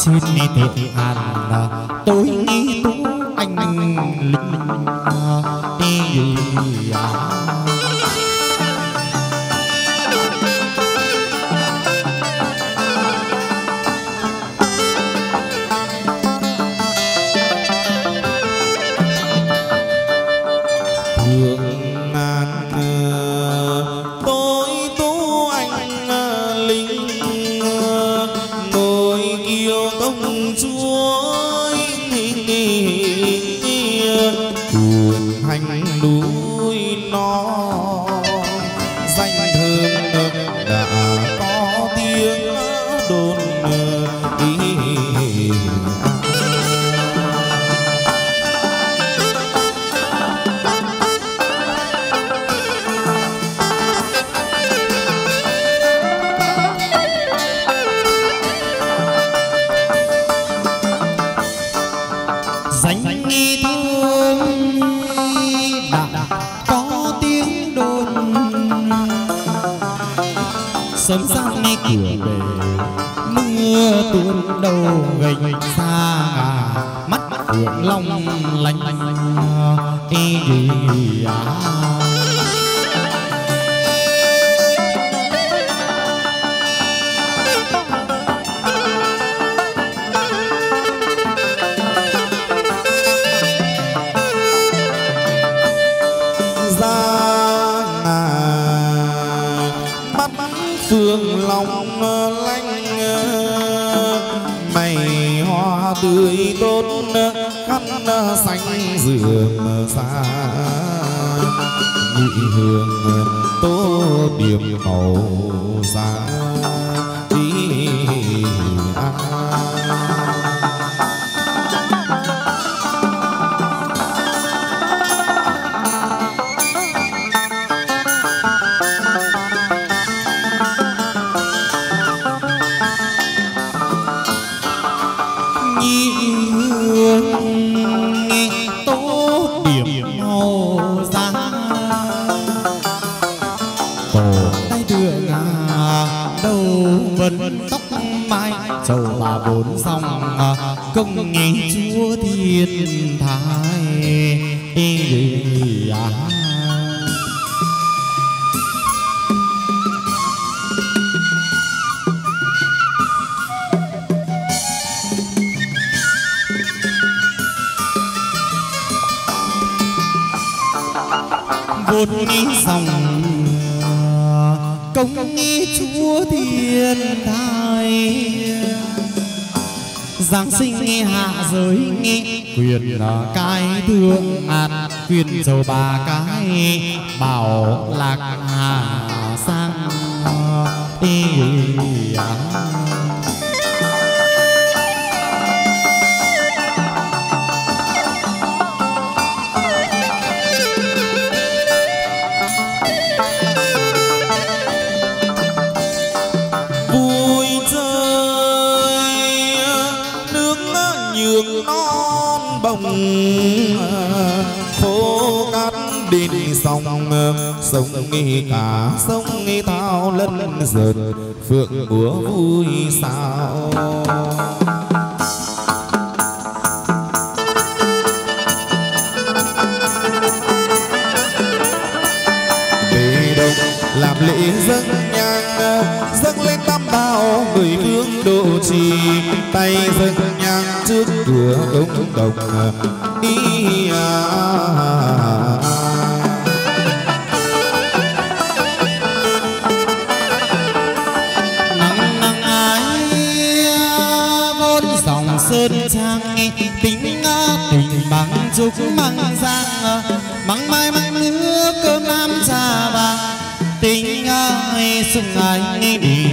xin đi thì hàn tối nghĩ tú anh đi sớm sáng nghe cửa về mưa tuôn đầu gành xa mắt phượng long lanh đi phương lòng lanh mày hoa tươi tốt khăn xanh dường xa nhị hương tố điểm màu xa đi bốn dòng công nghị chúa thiên thái bốn dòng công nghị chúa thiên thái giáng sinh nghe hạ giới nghe quyền cái thương hạt quyền dầu bà cái bảo lạc hà sang phố cát đi sông sông nghi cả sông nghi thao lân dợt phượng búa vui sao để đông làm lễ dâng nhang dâng lên tam bảo người hướng độ trì tay dâng nhang trước cửa công đồng đi nắng nắng ái vốn dòng sơn trang tính tình bằng trúc măng giang măng mai măng nước cơm nam trà vàng tình ai sung anh đi đi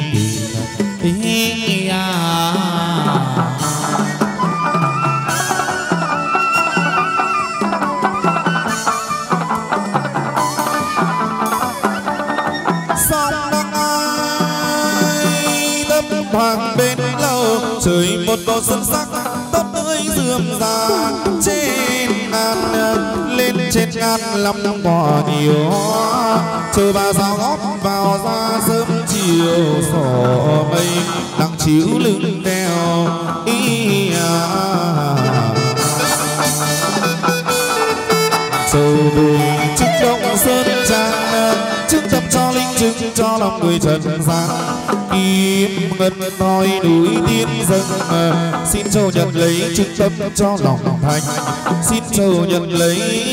hoàng bên lâu trời một bầu xuân sắc tóc ơi dườm già trên ngàn lên trên ngàn lòng bò điều chờ bà già góp vào ra sớm chiều sổ mây đang chiếu lưng đèo ý trời buồn trước động sơn trang chứng tâm cho linh chứng cho lòng người trần gian kim ngân nói núi tiên dân xin châu nhận lấy chứng tâm cho lòng thành xin châu nhận lấy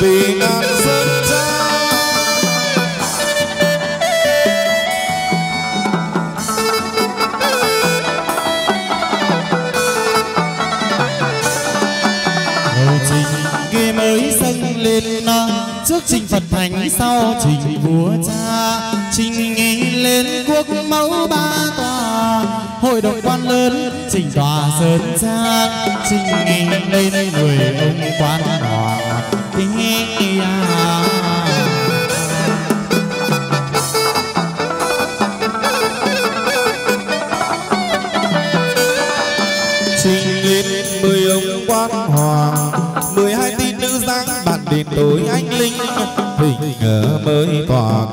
vì ngàn sơn trang trình ghê mới dâng lên trước trình Phật thành sau trình vua cha trình nghi lên quốc mẫu ba tòa hội đồng quan lớn trình tòa sơn trang trình nghi đây đây người ông quan hòa ý à. Trình lên 10 ông quan hòa 12 tín nữ dáng bạn đền tối anh linh hình mới tòa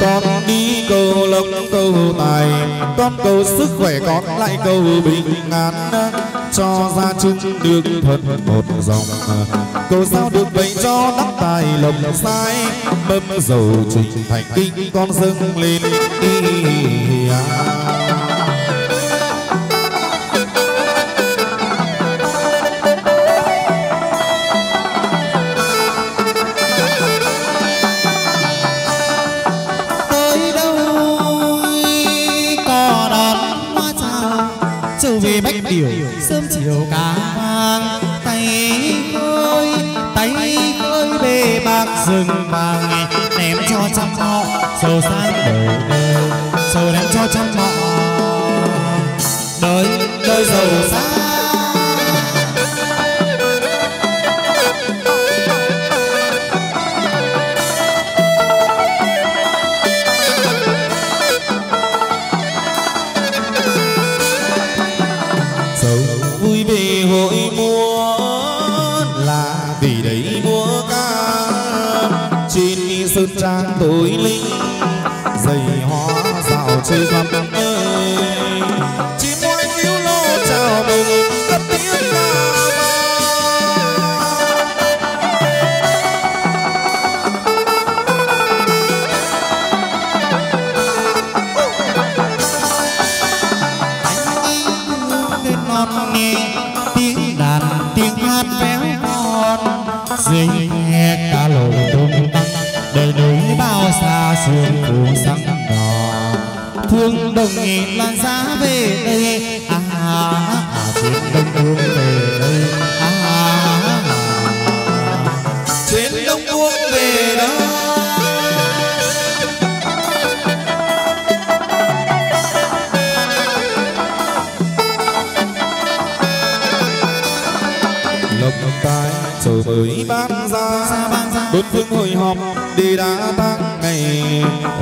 con đi cầu lộc cầu tài con cầu sức khỏe con lại cầu bình an cho ra chứng được thuận một dòng cầu sao được vậy cho đắc tài lộc sai mâm dầu trình thành kinh con dâng lên đi tiểu sớm chiều cá vàng, tay khơi bê bạc rừng vàng, ném cho trăm họ sầu sang đời đời, sầu ném cho trăm họ đời đời giàu sang. Sơn trang tối linh, giày hoa rào chơi khắp nơi. Chim oanh níu lo chào mừng cất tiếng ca vang. Tiếng non nghe, tiếng đàn, tiếng hát véo con, dưới nghe cả lầu đông tăng. Đời núi bao xa sương phủ sắc đỏ, thương đồng nghìn lan giá về đây. Trên đông buông về đây. Trên đông buông về đây. Lộc tài trời mới ban ra, bốn phương hội họp đi đã tăng ngày,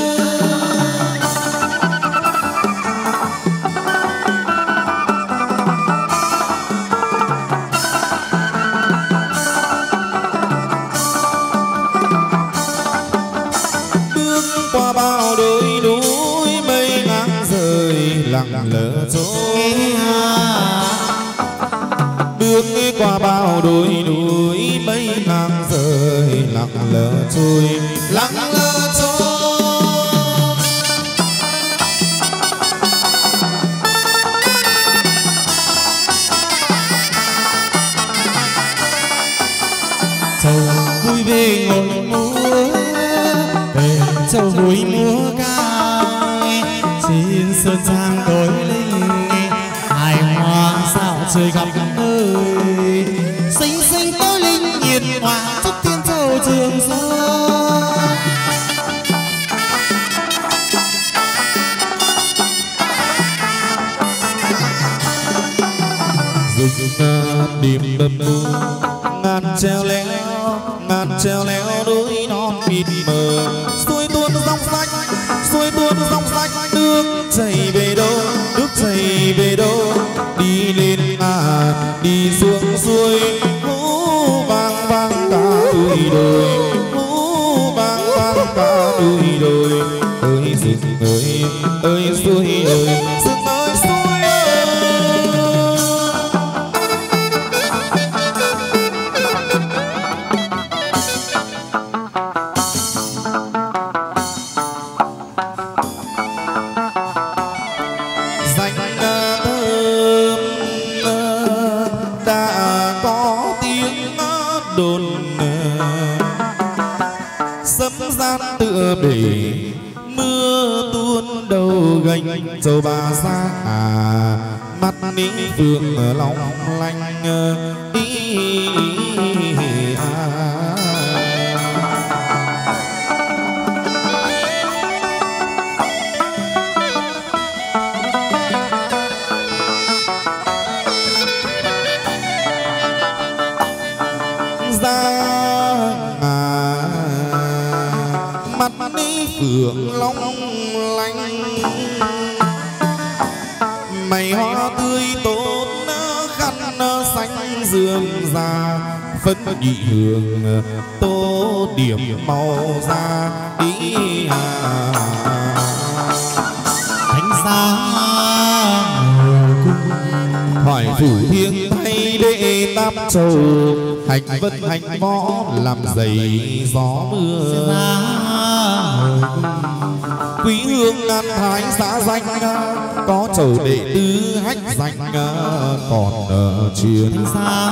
Bước qua bao đôi núi, mây ngang rơi lặng lờ trôi, lặng lờ trôi. Châu vui về ngồi múa, về châu vui múa ca trên sơn trang tối linh, hài hòa sao chơi gặp ơi. Xinh xinh tối linh nhiệt hòa chúc thiên châu trường sơn. Rừng điểm bầm bù ngàn treo léo núi non mịt mờ, xuôi tuôn dòng sách nước chảy về đâu, nước chảy về đâu. Đi lên đi xuống xuôi, ngũ vang vang cả đuôi đồi, ngũ vang vang cả đuôi đồi. Ơi rừng ơi, ơi xuôi ơi, rừng ơi xuôi ơi. Để mưa tuôn đầu gành châu Bà Sa, mắt nính phượng long lanh. Phượng long lanh, mày hoa tươi tốt khăn xa xanh dương ra, phân nhị hương tô điểm màu da ý hà. Thánh giá ngồi cung hỏi thủ thiêng thay đệ tam châu, hành vân hành võ làm dày gió mưa. Quý hương Nam Thái xã danh, có chầu đệ tứ hách danh, còn truyền xa.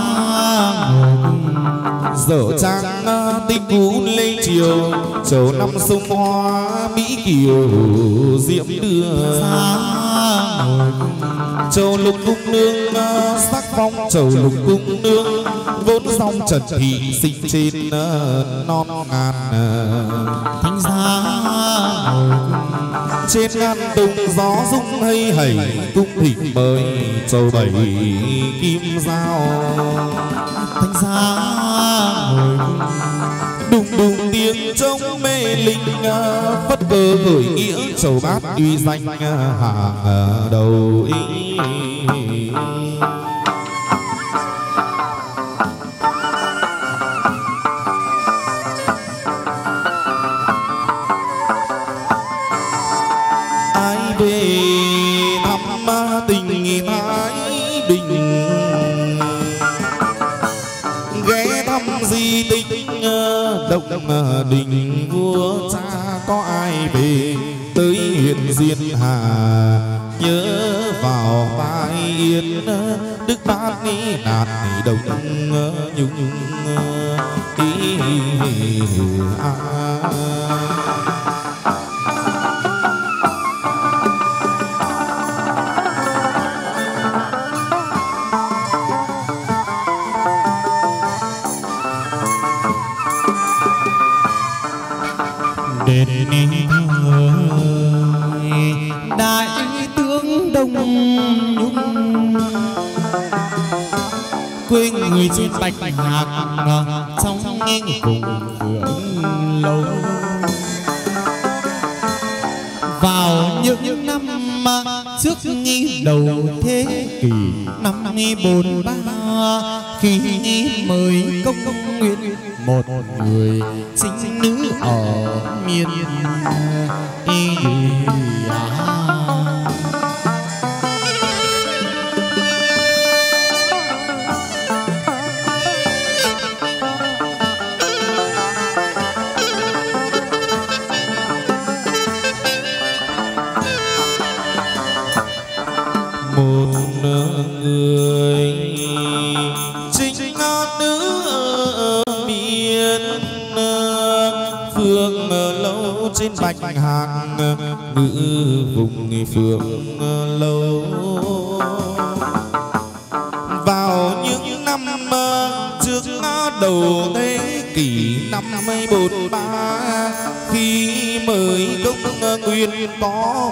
Dở trang tinh cú lên chiều, chầu năm sông hoa Mỹ Kiều diễm đưa. Chầu lục cung nương sắc phong, chầu lục cung nương vốn dòng trần thị sinh trên non ngàn. Thánh giá trên ngàn tùng gió rung hay hầy, cung thịnh mời châu bảy kim dao. Thánh giá đùng đùng tiếng trống mê linh, phất cờ gửi nghĩa châu bát uy danh hàng đầu ý. Động đình vua cha có ai về tới huyện Diên Hà, nhớ vào vai Yên Đức Bát đi đạt đồng nhung ý a. Quê người trên Bạch Hạc trong nghe cùng vườn lâu. Vào những năm trước nghi đầu thế kỷ 543, khi mời công nguyện một người sinh nữ ở miền Ý. Bạch Hạc nữ vùng phượng lâu, vào những năm trước đầu thế kỷ 543, khi mới công nguyên có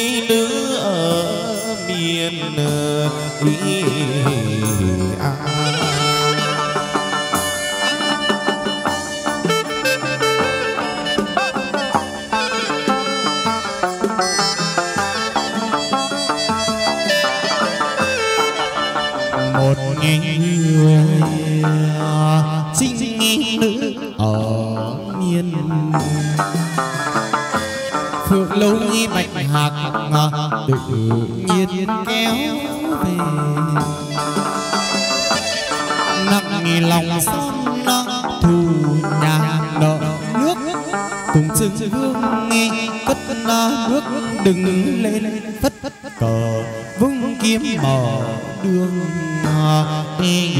nữ ở miền Ý A. Lâu nghi Bạch Hạc tự nhiên kéo về, nặng nghi lòng son thù nhà đỏ nước, cùng chừng hương nghi cất nước đừng lên phất cờ vung kiếm mở đường đi.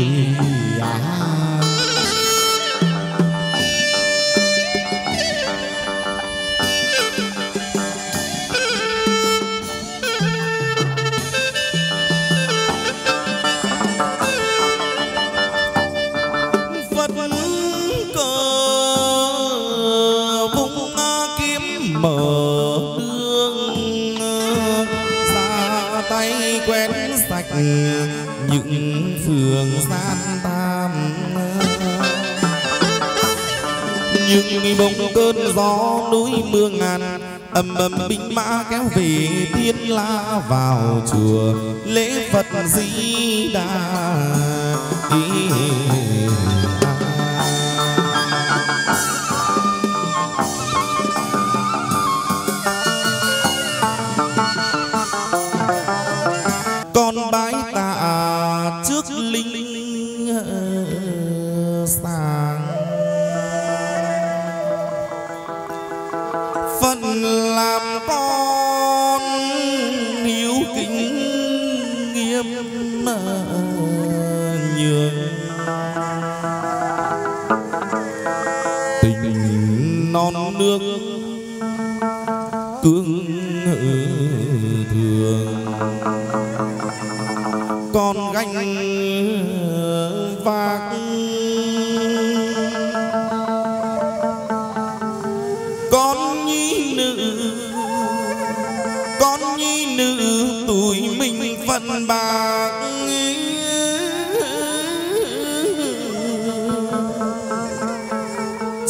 Những phường gian tam, những bông cơn gió núi mưa ngàn ầm ầm binh mã kéo về Thiên La vào chùa lễ Phật Di Đà. Con bái tạ trước linh sàng phần làm con hiếu kính nghiêm nhường, tình non nước cương thường, con gánh vác con nhi nữ tụi mình phân bạc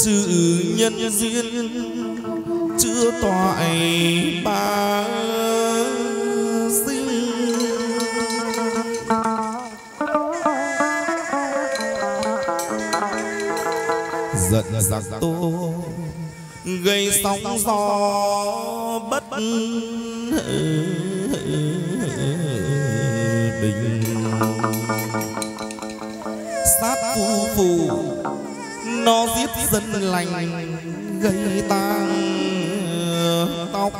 chữ nhân duyên chưa toại ba sinh, giận giặc tô gây sóng gió bất bình, sát phu phù nó giết dân lành gây tang tóc,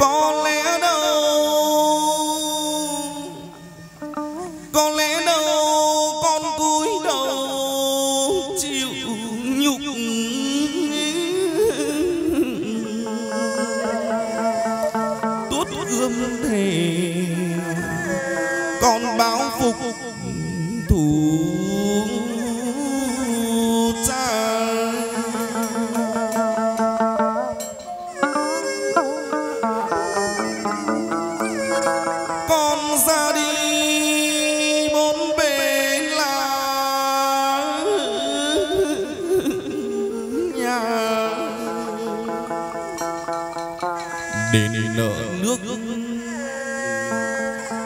có lẽ đâu con cúi đầu chịu nhục, tuốt gươm thề con báo phục thù cha. Con ra đi đến nợ nước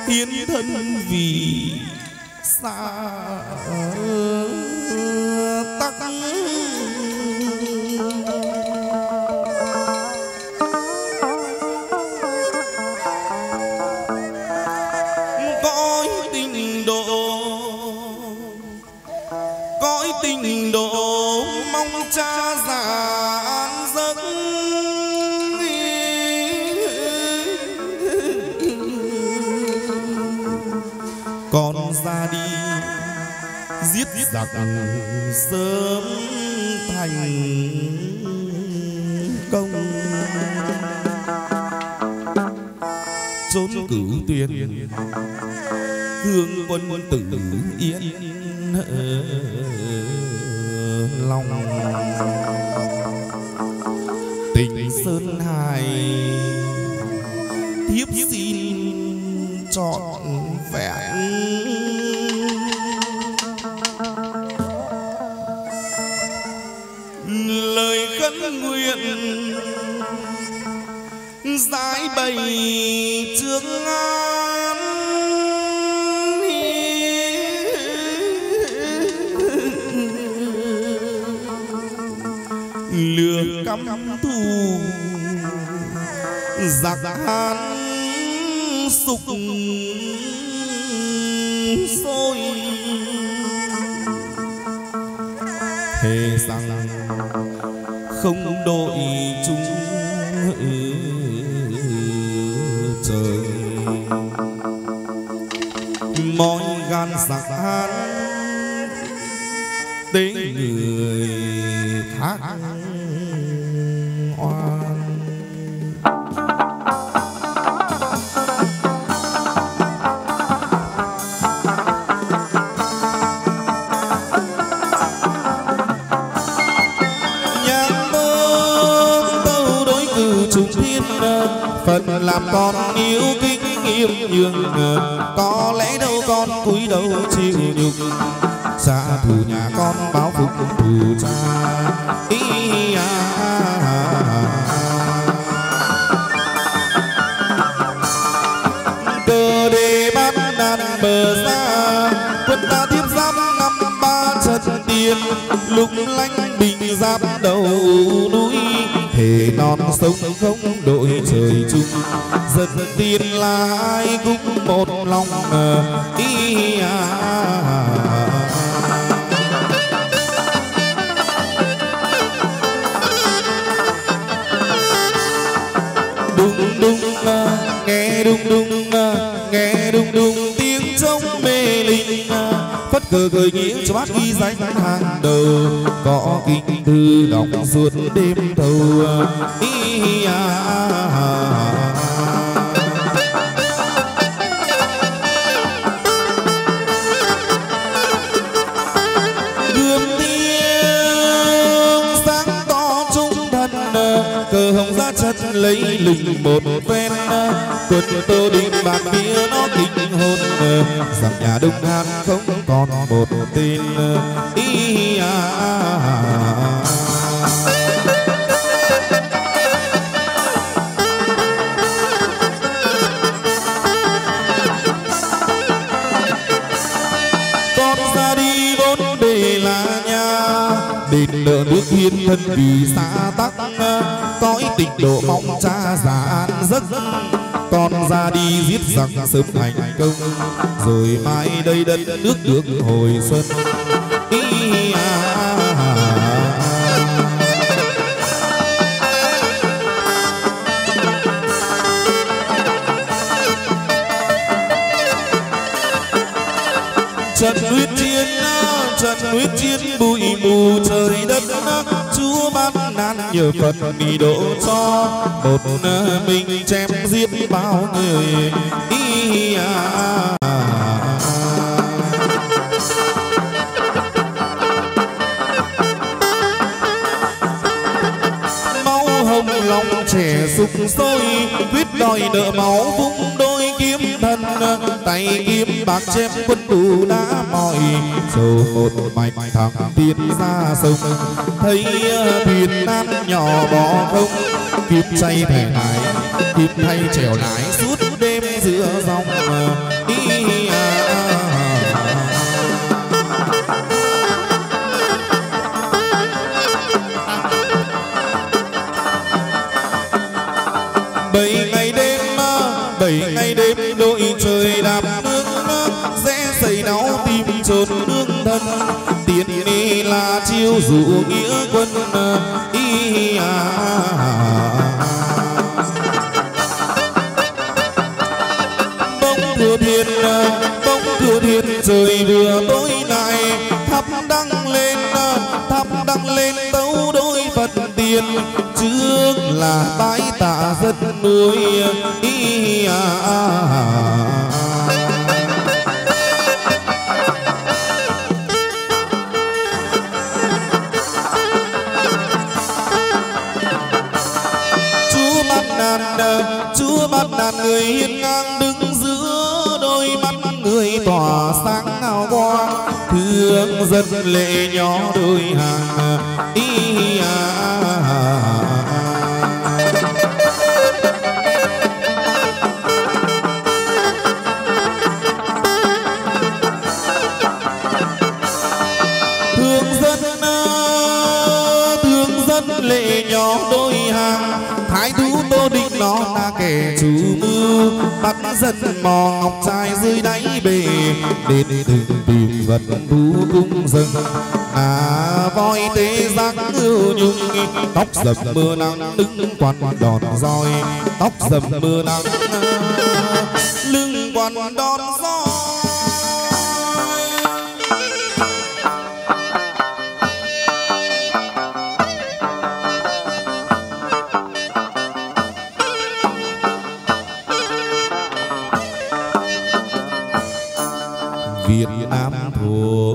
hiến thân vì xa tắc, cõi tình độ mong cha già giấc, con ra đi giết giặc sớm thành công, trốn cửu tuyên hương quân tử yên lòng, tình sơn hài thiếp xin trọn vẹn, lời khấn nguyện giải bày chương án, lừa căm thù giặc Hán sục sôi, thề rằng không đội chung trời, mọi gan giặc Hán tế người thác oan. Nhạc mơ tâu đối cử trùng thiên Phật làm con yêu kính nghiêm nhường, có lẽ đâu con cúi đầu chịu nhục, xa thù nhà con báo phục thù cha. Cơ đề bắt đàn bờ xa, quân ta tiếp giáp năm ba trận tiền, lục lanh bình giáp đầu núi, thể non sông không đội trời chung, giật tiền là ai cũng một lòng. Đùng đùng nghe đùng đùng nghe đùng đùng tiếng trống mê linh, phất cờ cười nghĩa cho bác ghi danh hàng đầu, có kinh thư đọc suốt đêm thâu. Gươm tiếng sáng to trung thân, cờ hồng ra chất lấy lùng một ven, quần tô đêm bạc bia nó kinh hồn, rằng nhà Đông Hán không còn một tên. Con ra đi vốn để là nhà, đền nợ nước hiên thân vì xã tắc, cõi tịnh độ mong cha già an giấc. Con ra đi giết giặc sớm thành công, rồi mai đây đất nước được hồi xuân. Trận huyết chiến bụi mù trời đất, Chúa ban nan nhờ Phật đi độ cho, một mình chém giết bao người. Máu hồng lòng trẻ sục sôi, quyết đòi nợ máu vung đôi kiếm thân, tay kiếm bạc chém quân tù đã mỏi, sầu một mạch thẳng tiến ra sông, thấy thuyền nan nhỏ bò không kịp chay thẻ lái, kịp thay trèo lái suốt đêm giữa dòng. Bảy ngày đêm đội trời đạp nước, sẽ xây náu tim chốn nước thân, tiền đi là chiêu dụ nghĩa quân. Bỗng thừa thiên trời vừa tối lại, thắp đăng lên tấu đôi Phật tiền, trước là tái tạ rất nuôi. Chúa bắt đàn người hiên ngang đứng giữa, đôi mắt người tỏa sáng hào quang, thương dân lệ nhỏ đôi hàng. Thương dân lệ nhỏ đôi hàng, thái thú Tô Định nó là kẻ chủ mưu, bắt dân mò ngọc trai dưới đáy bể, đến từng tìm vật thú cung dân, voi tế giác ngưu nhung, tóc dầm mưa nắng đứng quan đòn roi, tóc dầm mưa nắng lưng quan đòn roi. Việt Nam thổ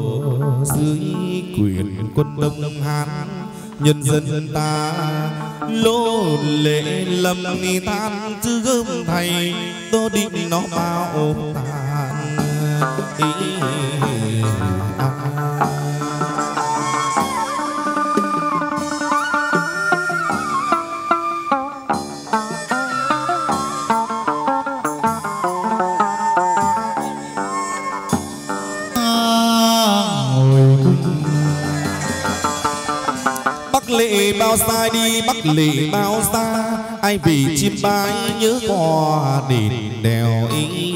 dưới quyền quân Đông Hán, nhân dân ta lô lệ lầm ni tan chứ gươm thầy tôi định nó bao tàn bao sai đi bắc lì bao xa ai vì chim bái nhớ qua đỉnh đèo ý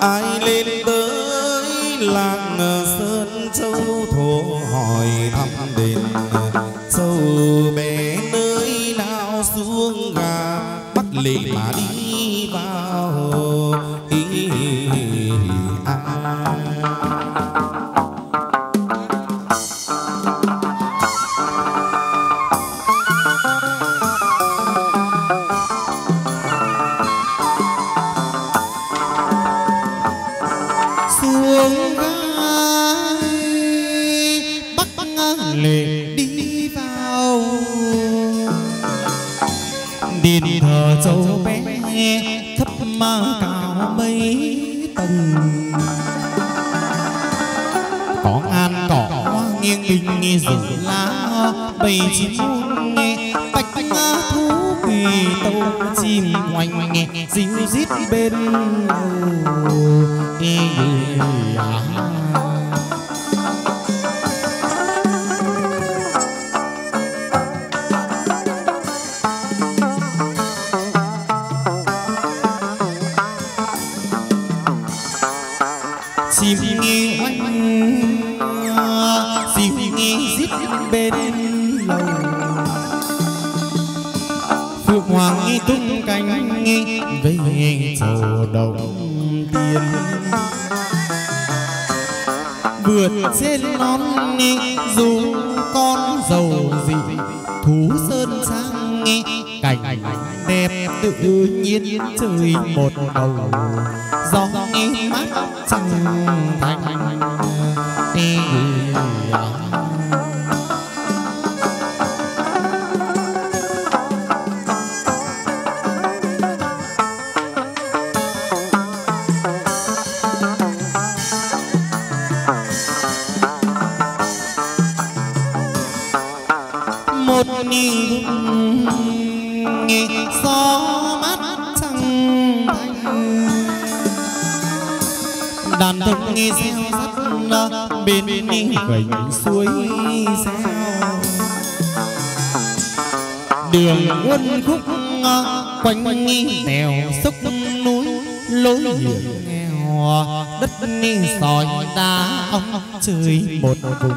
ai lên tới làng sơn châu thổ hỏi thăm đền sâu bé nơi nào xuống gà bắc lì mà đi vào ý châu bé thấp mà cao mấy tầng có an cỏ nghiêng bình nghe rừng lá bầy chim muôn nghe bạch thú kỳ tâu chim oanh nghe díu dít bên tung cánh nghi với hình sầu đồng tiền vượt trên non nghi dù con giàu gì thú sơn sang nghi cảnh đẹp tự nhiên trời một đầu gió nghi mát chẳng thành đàn thông nghe reo rắt bên đi gành suối sao đường quân khúc quanh nghi đèo sốc núi lối hiểm nghèo đất nghi sỏi đá ông trời một vùng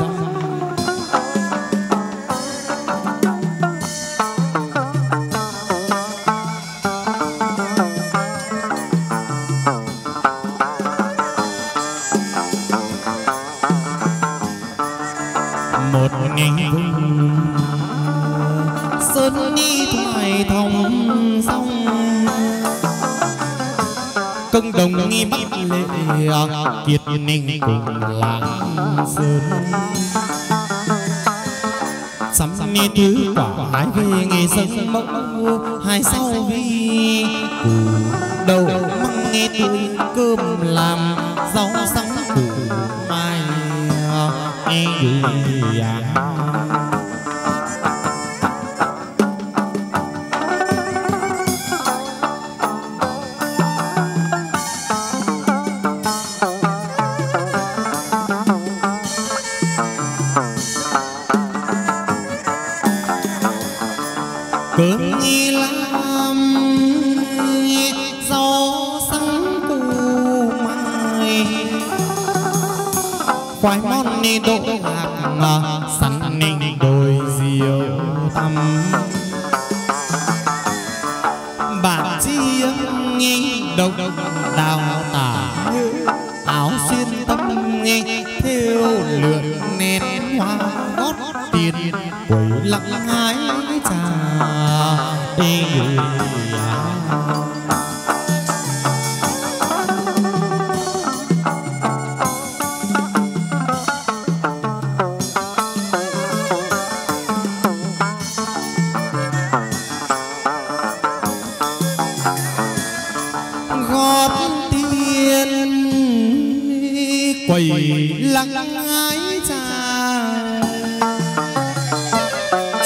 dòng đồng nghi bắc lệ kiệt ninh cùng làng sơn sắm ni tứ quả hái về nghề sân mộng hai sau vi củ đầu măng nghe tươi cơm làm rau sắn củ mai khoai món ni đỗ hạt sắn ninh đồi diều tăm bạc chi nghi độc đào tả áo xuyên tâm nghi theo lượn nét hoa gót tiền quẩy lặng hái trà lăng ái trà.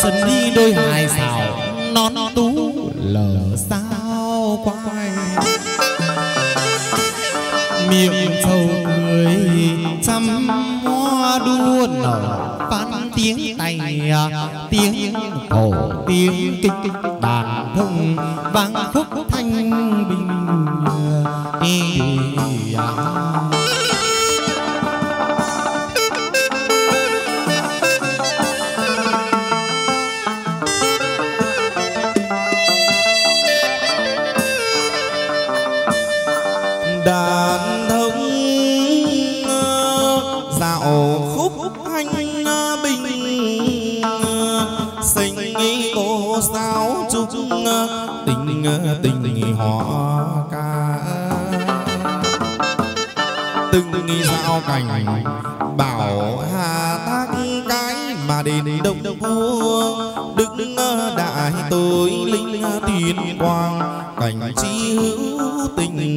Xuân đi đôi hài xào non tú lờ sao quay, miệng sầu người trăm hoa đuôn nở phát tiếng tay tiếng cổ tiếng kinh đàn thông vang khúc thanh bình. Đàn thông dạo khúc thanh bình sinh cô sao chúc tình tình họ ca từng nghi dạo cảnh bảo hà tác cái mà đến đông vua đức đại tối linh tuyên quang cảnh chi hữu tình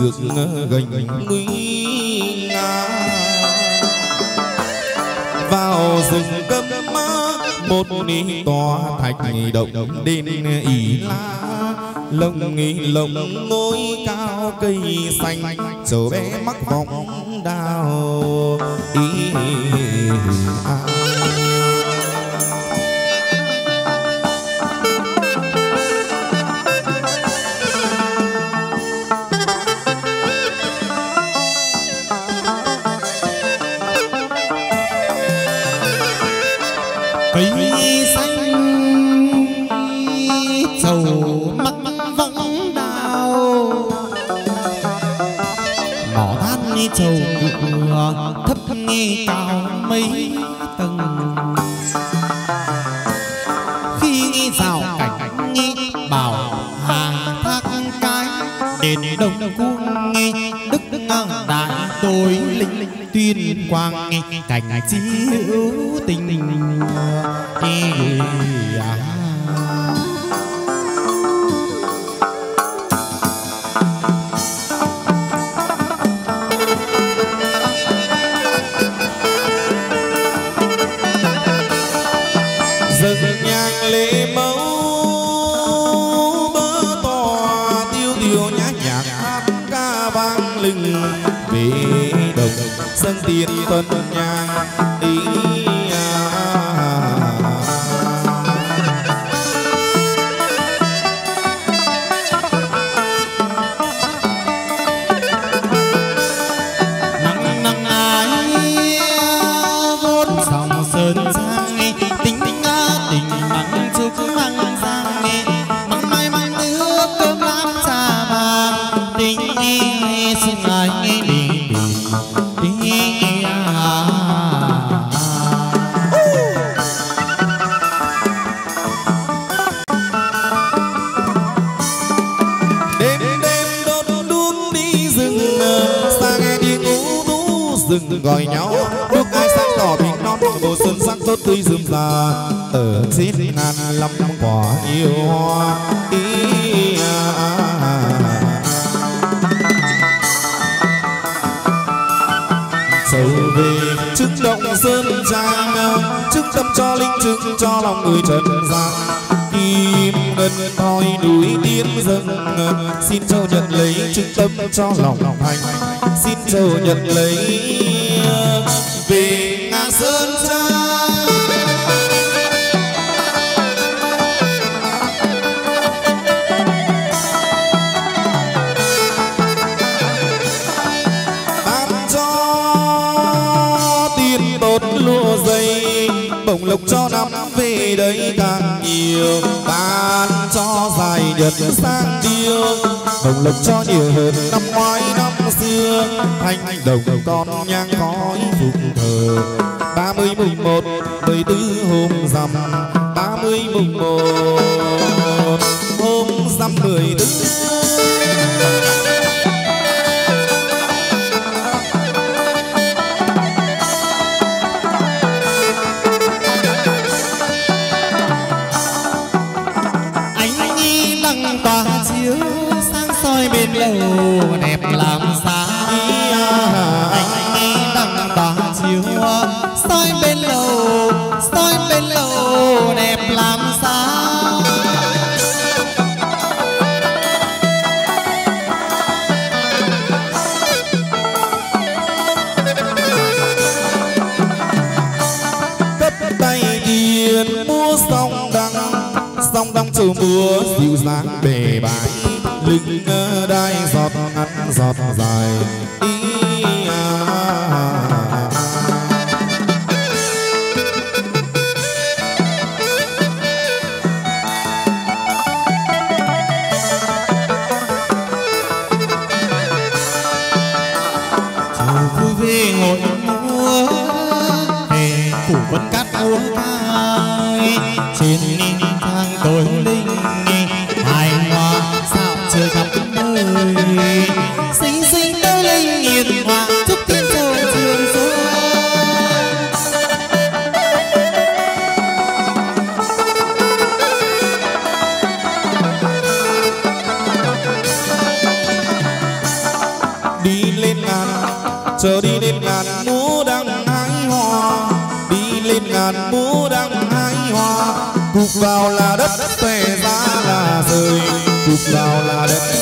dược gành nguy nga vào rừng cấm một ni tòa thạch động đến ỉ la lồng ngôi cao cây xanh chờ bé mắc vòng đào ý trầu cửa thấp nghe cao mấy tầng khi nghe rào cảnh nghe bảo hà thác cái đền đông cung nghe đức đại tối linh tuyên quang nghe cảnh chi hữu tình dân tiền tuần nhà đi nắng nắng ái vốn sòng sơn sang nghe tính tính tình mắng chúc mắng sang nghe mắng mai mắng nước cơm lam trà vàng tình nghe xin lại nghe đi rừng gọi nhau lúc ai sáng đỏ bình non mùa xuân sắc tốt tươi rừng già ở dít ngàn lắm quả yêu hoa ý sầu về trước động sơn trang trước tâm cho linh chứng cho lòng người trần gian kim ngân thoi núi tiên dâng xin cho nhận lấy chứng tâm cho lòng thành xin cho nhận lấy về ngang sơn trang ban cho tiền tốt lụa dày bổng lộc cho năm về đấy càng nhiều ban cho dài nhật sang tiêu bổng lộc cho nhiều hơn năm ngoái năm xưa thanh đồng con nhang có khói phục thờ. 30 mùng 1 14 hôm rằm, 30 mùng 1 hôm rằm 14. Đẹp làm sáng anh đăng tỏa chiếu, soi bên lầu đẹp làm sáng. Cất tay tiền mua song đăng chờ mưa dịu dàng bề bài. Lưng đai giọt ngắn giọt dài ý chiều vui về ngồi múa để phủ vân cát uống cay trên ninh thang tối linh hài hòa sao trời khắp nơi xinh xinh tới lên nhiệt hòa chúc tiến châu trường xuân. Đi lên ngàn chờ đi lên ngàn mũ đang hái hoa, đi lên ngàn mũ đang hái hoa. Cục vào là đất tè ra là rời, cục vào là đất.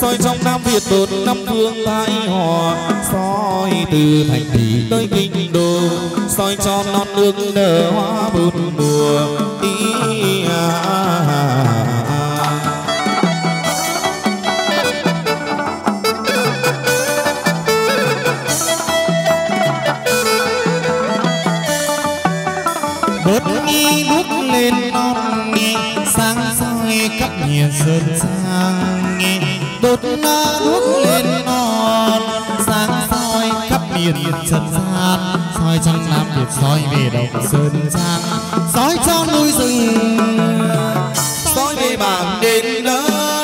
Soi trong Nam Việt đột năm phương thái hòa, soi từ thành thị tới kinh đô, soi cho non nước nở hoa bốn mùa. Ý bớt nghi bước lên non nghi sáng soi khắp miền sơn sang nghi. Đốt đuốc lên non sáng soi khắp miền trần gian, soi trong Nam Việt soi về đồng sơn trang, soi cho núi rừng soi về bảng đến nơi.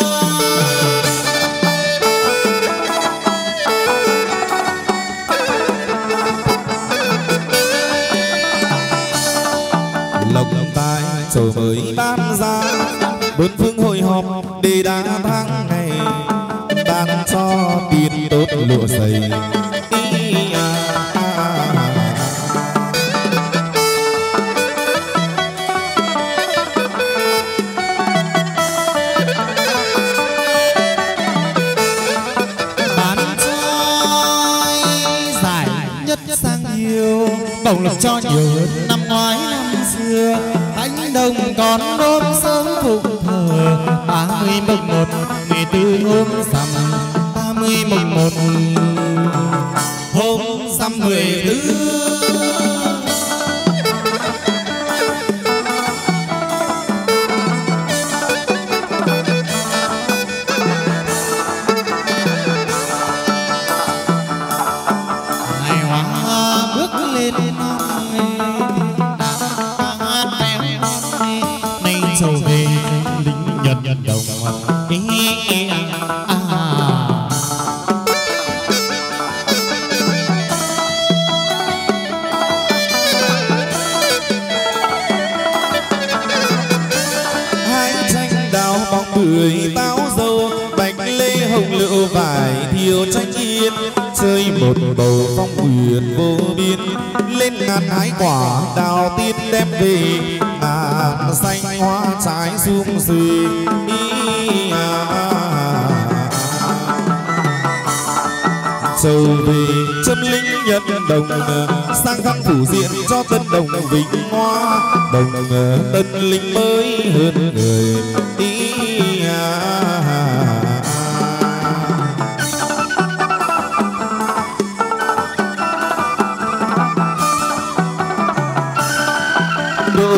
Lộc tài chầu mới ban ra, bốn phương hội họp để đá tháng ngày, ban cho tiền tốt lụa dày. Bán trai giải nhất sang yêu, bầu lộc cho nhiều hơn năm ngoái năm xưa. Cánh đồng còn đốm sớm phụng thờ, 30 mùng 1 14 hôm rằm, 30 mùng 1 hôm rằm 14. Hái quả đào tiên đem về, ngàn xanh hoa trái sum gì. Châu về chân linh nhân đồng, sang thăm Phủ Diện cho Tân Đồng vinh hoa, đồng Tân Linh mới hơn người.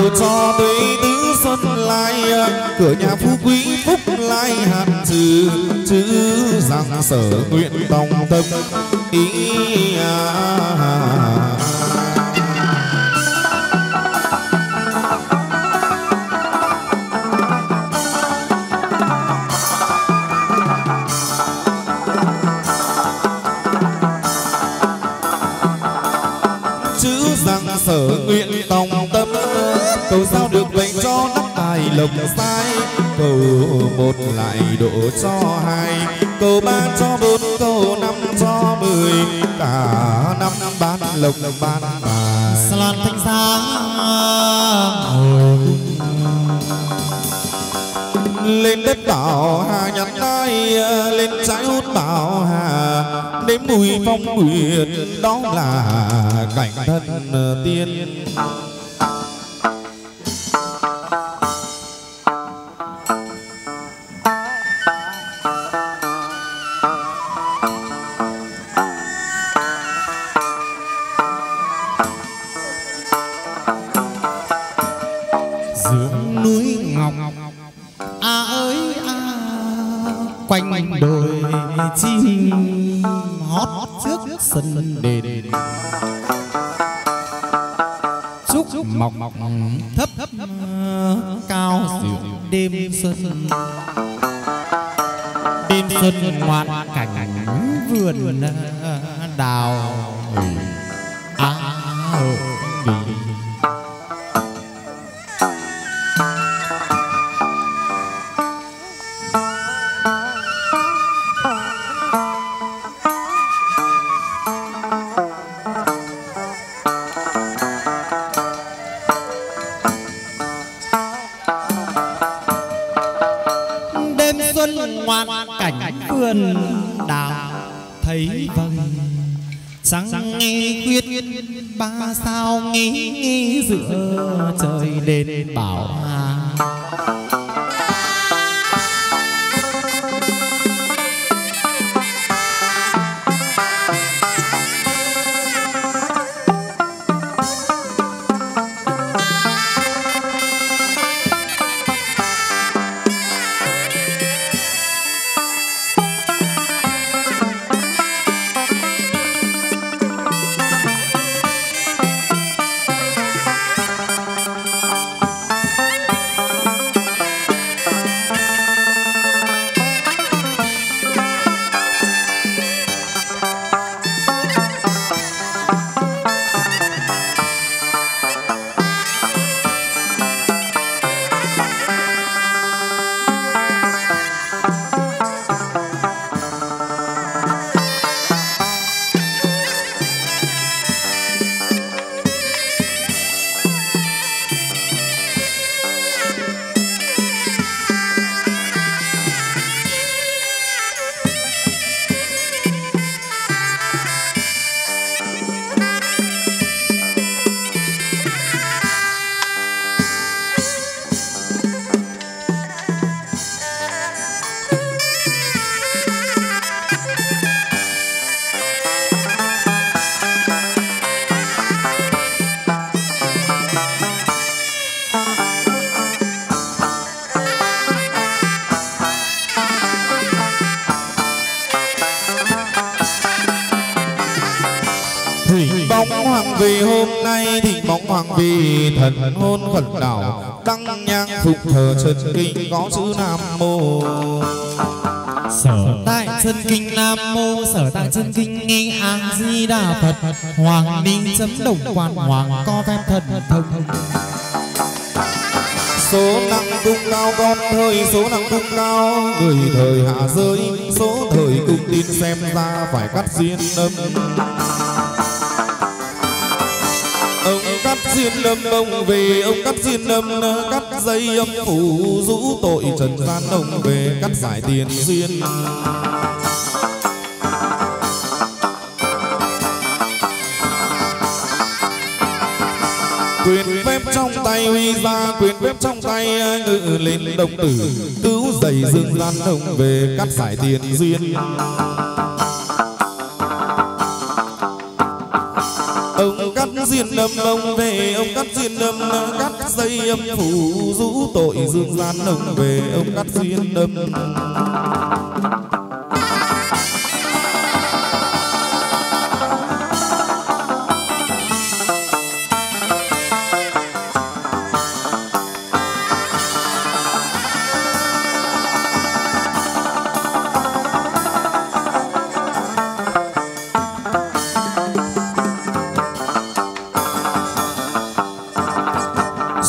từ cho tới tứ xuân lai, cửa nhà phú quý phúc lai hạt trừ chữ rằng sở nguyện tòng tâm ý. Sở nguyện tòng tâm, cầu sao được lệnh cho nắp tài lộc sai. Cầu một lại độ cho hai, cầu ba cho bốn, cầu năm cho mười, cả năm năm bán lộc ban tài. Sa Lan Thanh Giá lên đất bảo hà nhặt tay, lên trái hút bảo hà đến mùi phong nguyện. Đó là cảnh thân tiên quanh đồi chim hót trước sân đền. Trúc mọc thấp cao dịu đêm xuân, đêm xuân ngoạn cảnh vườn đào á hậu. Sáng nghe khuyết ba sao nghĩ giữa trời đền bảo hà. Vì hôm nay thỉnh bóng hoàng vì thần hôn khẩn đảo đăng nhang phục thờ chân kinh có chữ Nam Mô. Sở tại chân kinh Nam Mô, sở tại chân kinh nghe A Di Đà Phật. Hoàng Ninh chấm đồng quan hoàng có phép thần thông. Số năng cung cao con thời, số năng cung cao người thời hạ giới. Số thời cung tin xem ra phải cắt duyên âm. Cắt duyên lâm ông về, ông cắt duyên lâm cắt dây âm phủ rũ tội trần gian ông về, cắt giải tiền duyên. Quyền phép trong tay huy ra, quyền phép trong tay ngự lên đồng tử, cứu dày dương gian ông về, cắt giải tiền duyên. Ông cắt diên âm ông về, ông cắt diên âm cắt dây âm phủ rũ tội dương gian ông về, ông cắt diên âm.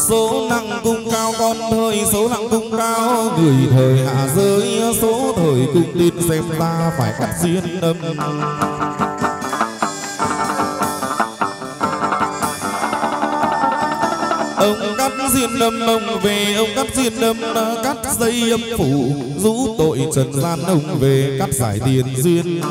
Số lăng cung cao gửi thời hạ giới, số thời cung tin xem ta phải cắt diên âm. Ông cắt diên âm ông về, ông cắt diên âm cắt dây âm phủ rũ tội trần gian ông về, cắt giải tiền duyên.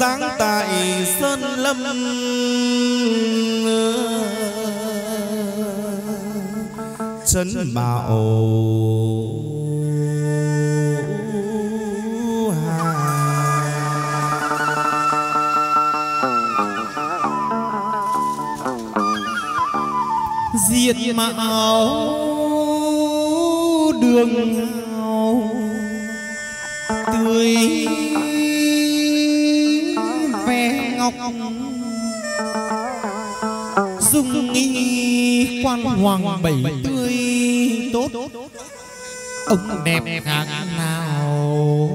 Giáng tại Sơn Lâm sân mạo diệt mạo đường hào tươi ve ngọc dung nghi quan hoàng bảy tươi tốt ông đẹp khác nào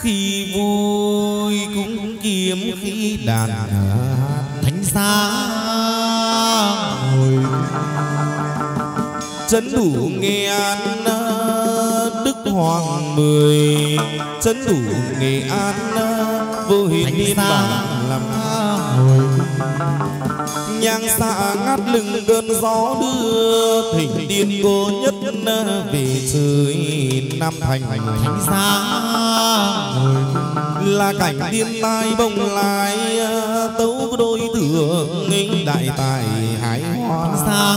khi vui cũng kiếm khi đàn thánh xa hồi trấn thủ nghe Đức Hoàng Mười trấn thủ Nghệ An vô hình niên bảng làm nhang xạ ngát lừng cơn gió đưa thỉnh tiên cô nhất về trời Nam Thành thánh xa là cảnh thiên tai bồng lai tấu đôi thượng nghinh đại tài hải hoa xa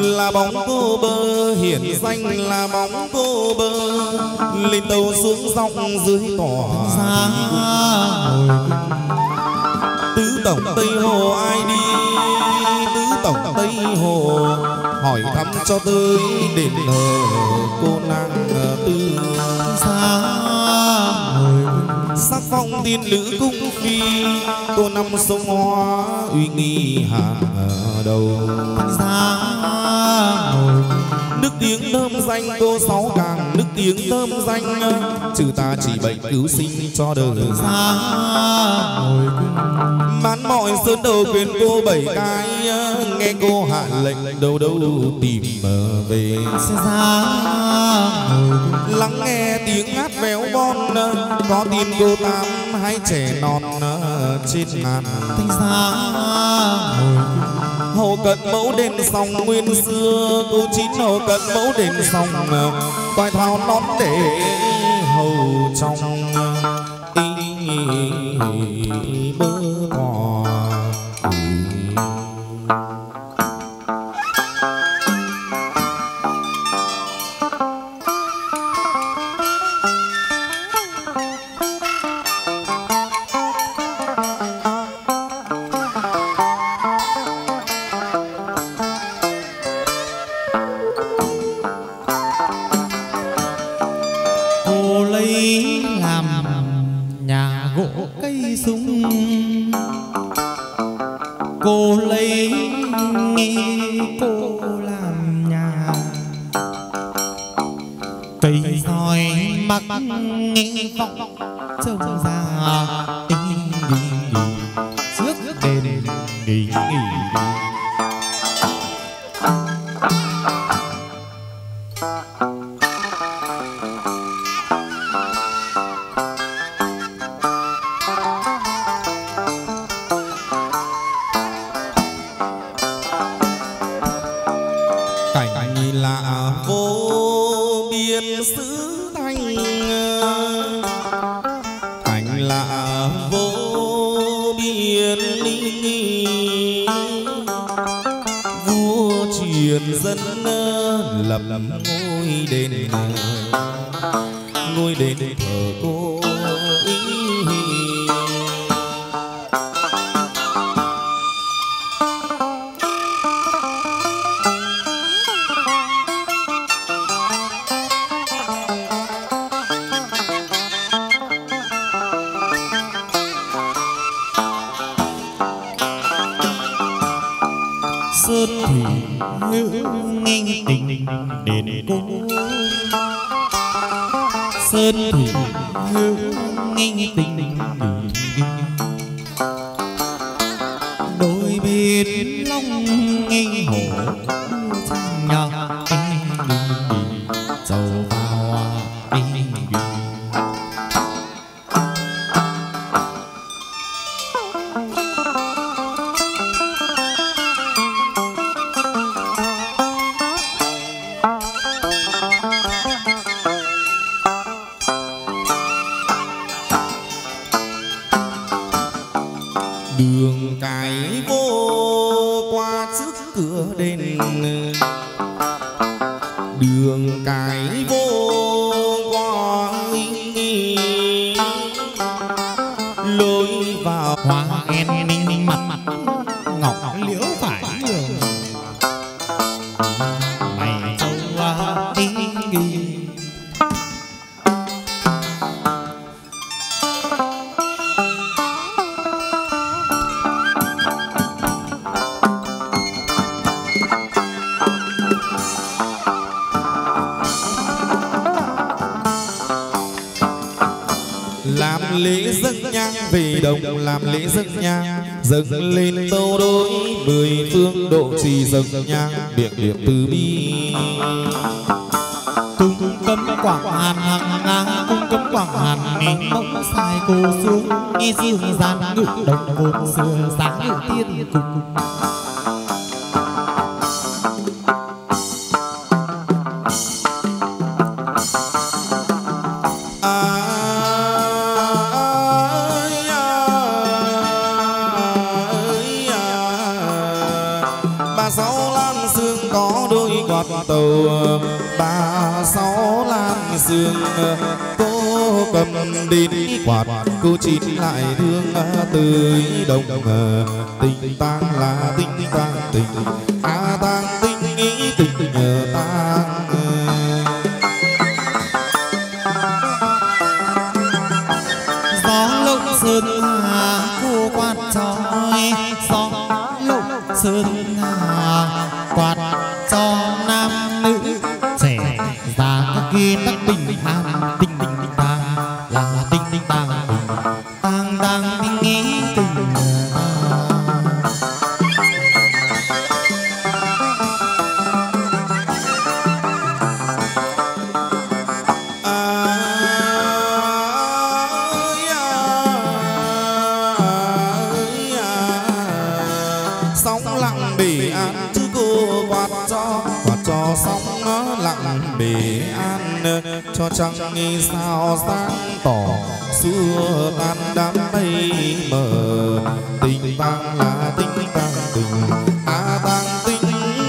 là bóng cô bơ hiển danh là bóng cô bơ lên tàu xuống dọc dưới tòa xa tứ tổng Tây Hồ ai đi tứ tổng Tây Hồ hỏi thăm cho tới đền thờ cô nàng Tư Xa sắc phong tiên nữ cung phi cô năm sông hoa uy nghi hạ đầu xa nước tiếng thơm danh cô sáu càng nước tiếng thơm danh trừ ta chỉ bệnh cứu sinh cho đời xa bán mọi sơn đầu quyền cô bảy cái nghe cô hạ lệnh đâu đâu tìm về xa lắng nghe tiếng hát véo von có tin cô tám hay trẻ non trên ngàn thanh xa hồ cận mẫu đền sòng nguyên xưa cô chín hồ cận mẫu đền sòng toài thao nón để hầu trong ý bơ cò hoa em ninh mặt ngọc liễu phải nhường mày châu tí nghi làm lễ dâng nhang về đồng, làm lễ dâng nhang dâng lên tâu đối mười phương độ trì dâng nhang miệng niệm từ bi cung cấm quảng hàn hàng ngang cung cấm quảng hàn ngang mẫu sai cô xuống y dương gian ngự đồng một xưa sáng ngự tiên cùng tàu ba sáu lan dương cô cầm đi quạt cô chín lại thương tươi đồng tình tang là tình tang tình a tang tình nghĩ tình tang gió lộng sơn hà cô quạt trói gió lộng sơn hà quạt cho nam nữ trẻ già các kia các tình hàn tình tình tình tàng là tình tình tàng tàng tàng tình nghĩ tình sóng lặng bể an chứ cô quạt cho sóng nó lặng bể an cho trăng nghi sao sáng tỏ xua tan đám mây mờ tình tang là tình tang tình a tang tình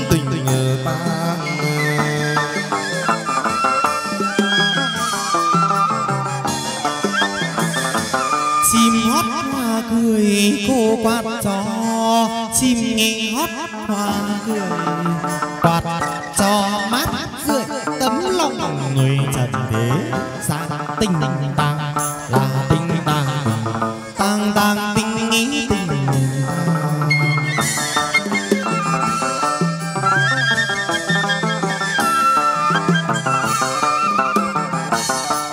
tình tang chim hót hoa cười cô quạt gió chim nghe hót hoa cười quạt cho mát rượi tấm lòng người trần thế sáng tình tang là tình tang tang tang tình nghĩ tình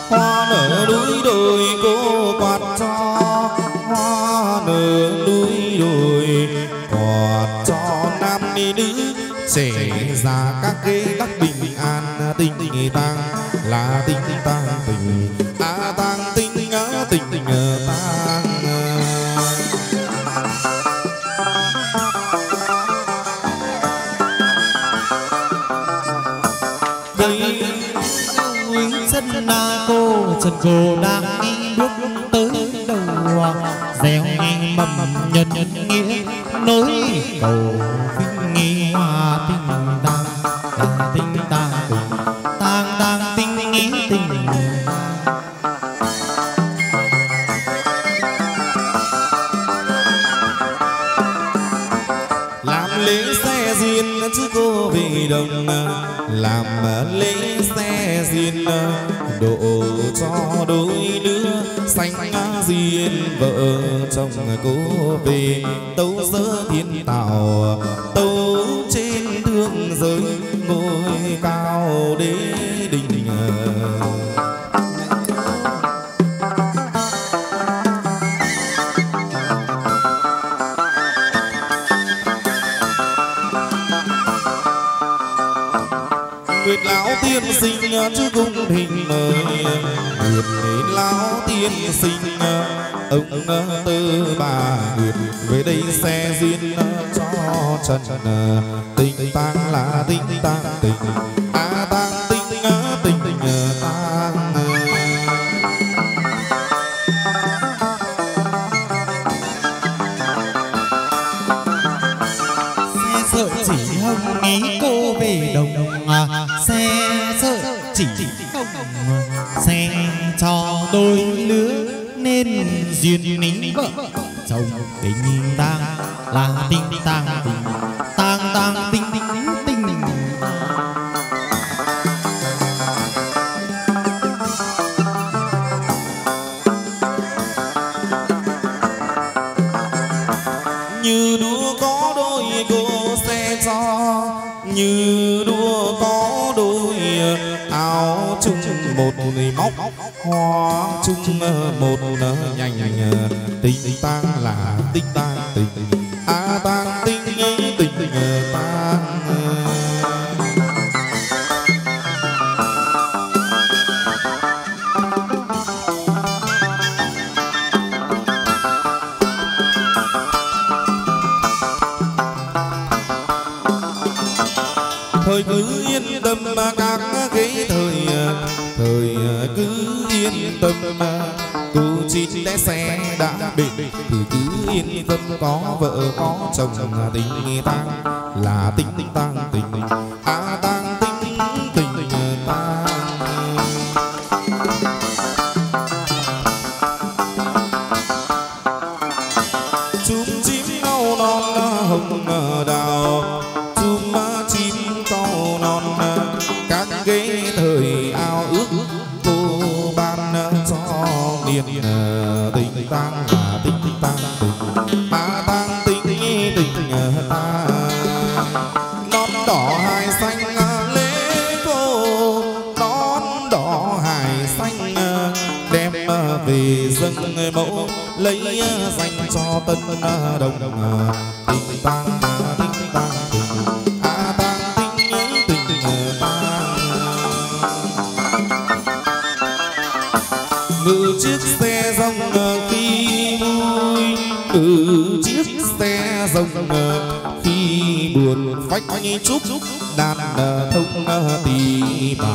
hoa nở núi đồi cô quạt cho hoa nở núi đồi quạt cho nam đi nữ trẻ già các ghế các bình an tình tình tang là tình tình tang tình a tang tình a tình tình tang đây chân na cô đang đi bước tới đầu dèo nghe mầm nhân nghĩa nối cầu nghi hoa tình tang tang tang tình nghĩ tình làm lễ xe duyên chứ cô về đồng làm lễ xe duyên độ cho đôi đứa sanh duyên vợ chồng cô về tâu giữa thiên tạo tâu trên thương giới ngôi cao đế đình Nguyệt lão tiên sinh chứ cung hình mời Nguyệt lão tiên sinh ông tư bà Nguyệt về đây xe duyên cho trần tình tang là tình tang tình a tang tình tình tình tang xe sợ chỉ hồng ý cô về đồng xe sợ chỉ không xe cho đôi lứa nên duyên nín vợ sông tình tang là tình tang tang tang tình tình tình như đua có đôi cô xe gió, như đua có đôi áo chung một người móc hoa chung một nở nhanh nhanh tình tang là tình tang tình a tang tình tình tình tang thời cứ yên tâm mà các cái thời cứ yên tâm cô chị té xe đã bị thì cứ yên tâm có vợ có chồng tình tang là tình tình tang tình a tang tình tình tang chùm chim nâu non hồng đào chùm chim câu non các ghế thời ao ước tình tang là tình tang tình ta tang tình tình ta nón đỏ hải xanh lễ cô nón đỏ hải xanh đem về dâng mẫu lấy dành cho tân đồng tình tang tình tang chiếc xe rồng khi vui, từ chiếc xe rồng khi buồn phách chúc đàn thông tì bà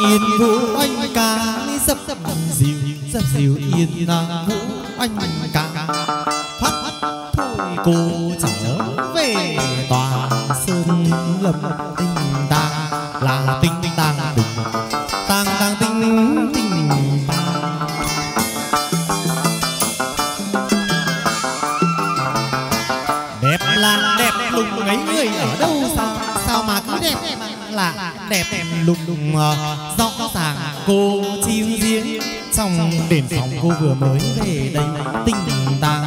yên vũ oanh ca dập dập dìu yên vũ oanh ca cô trở về tòa sơn lâm tình tang là tình tang tình tang tang tình tình tang đẹp là đẹp lùng mấy người ở đâu sao sao mà cứ đẹp là đẹp lùng lùng rõ ràng cô chiêu riêng trong đền phòng cô vừa mới về đây tình tang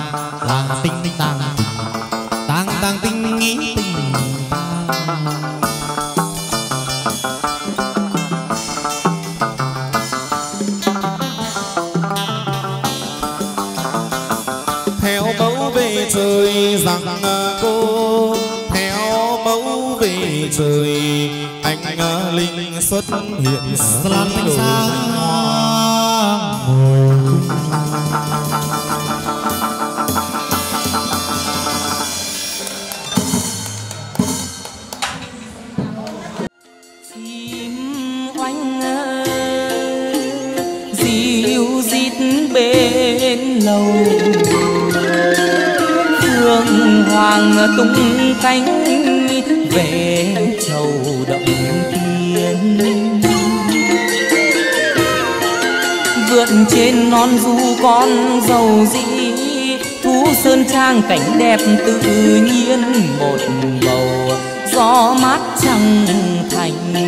là tình tang tang tình nghĩ tình tang theo mẫu về trời rằng cô theo mẫu về trời anh linh xuất hiện làm sao lâu Phương Hoàng tung cánh về châu động thiên vượt trên non du con dầu dĩ Thú Sơn Trang cảnh đẹp tự nhiên một bầu gió mát trăng thành một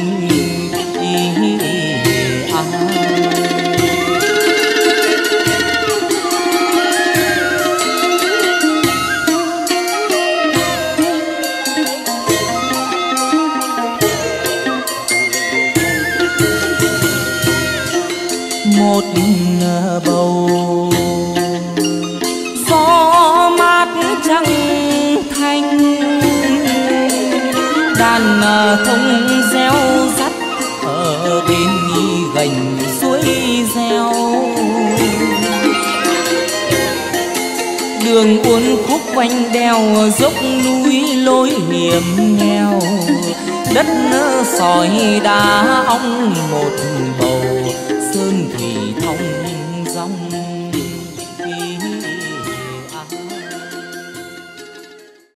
bầu gió mát trăng thanh đàn không reo rắt ở bên gành suối reo đường uốn khúc quanh đèo dốc núi lối hiểm nghèo đất sỏi đá ong một bầu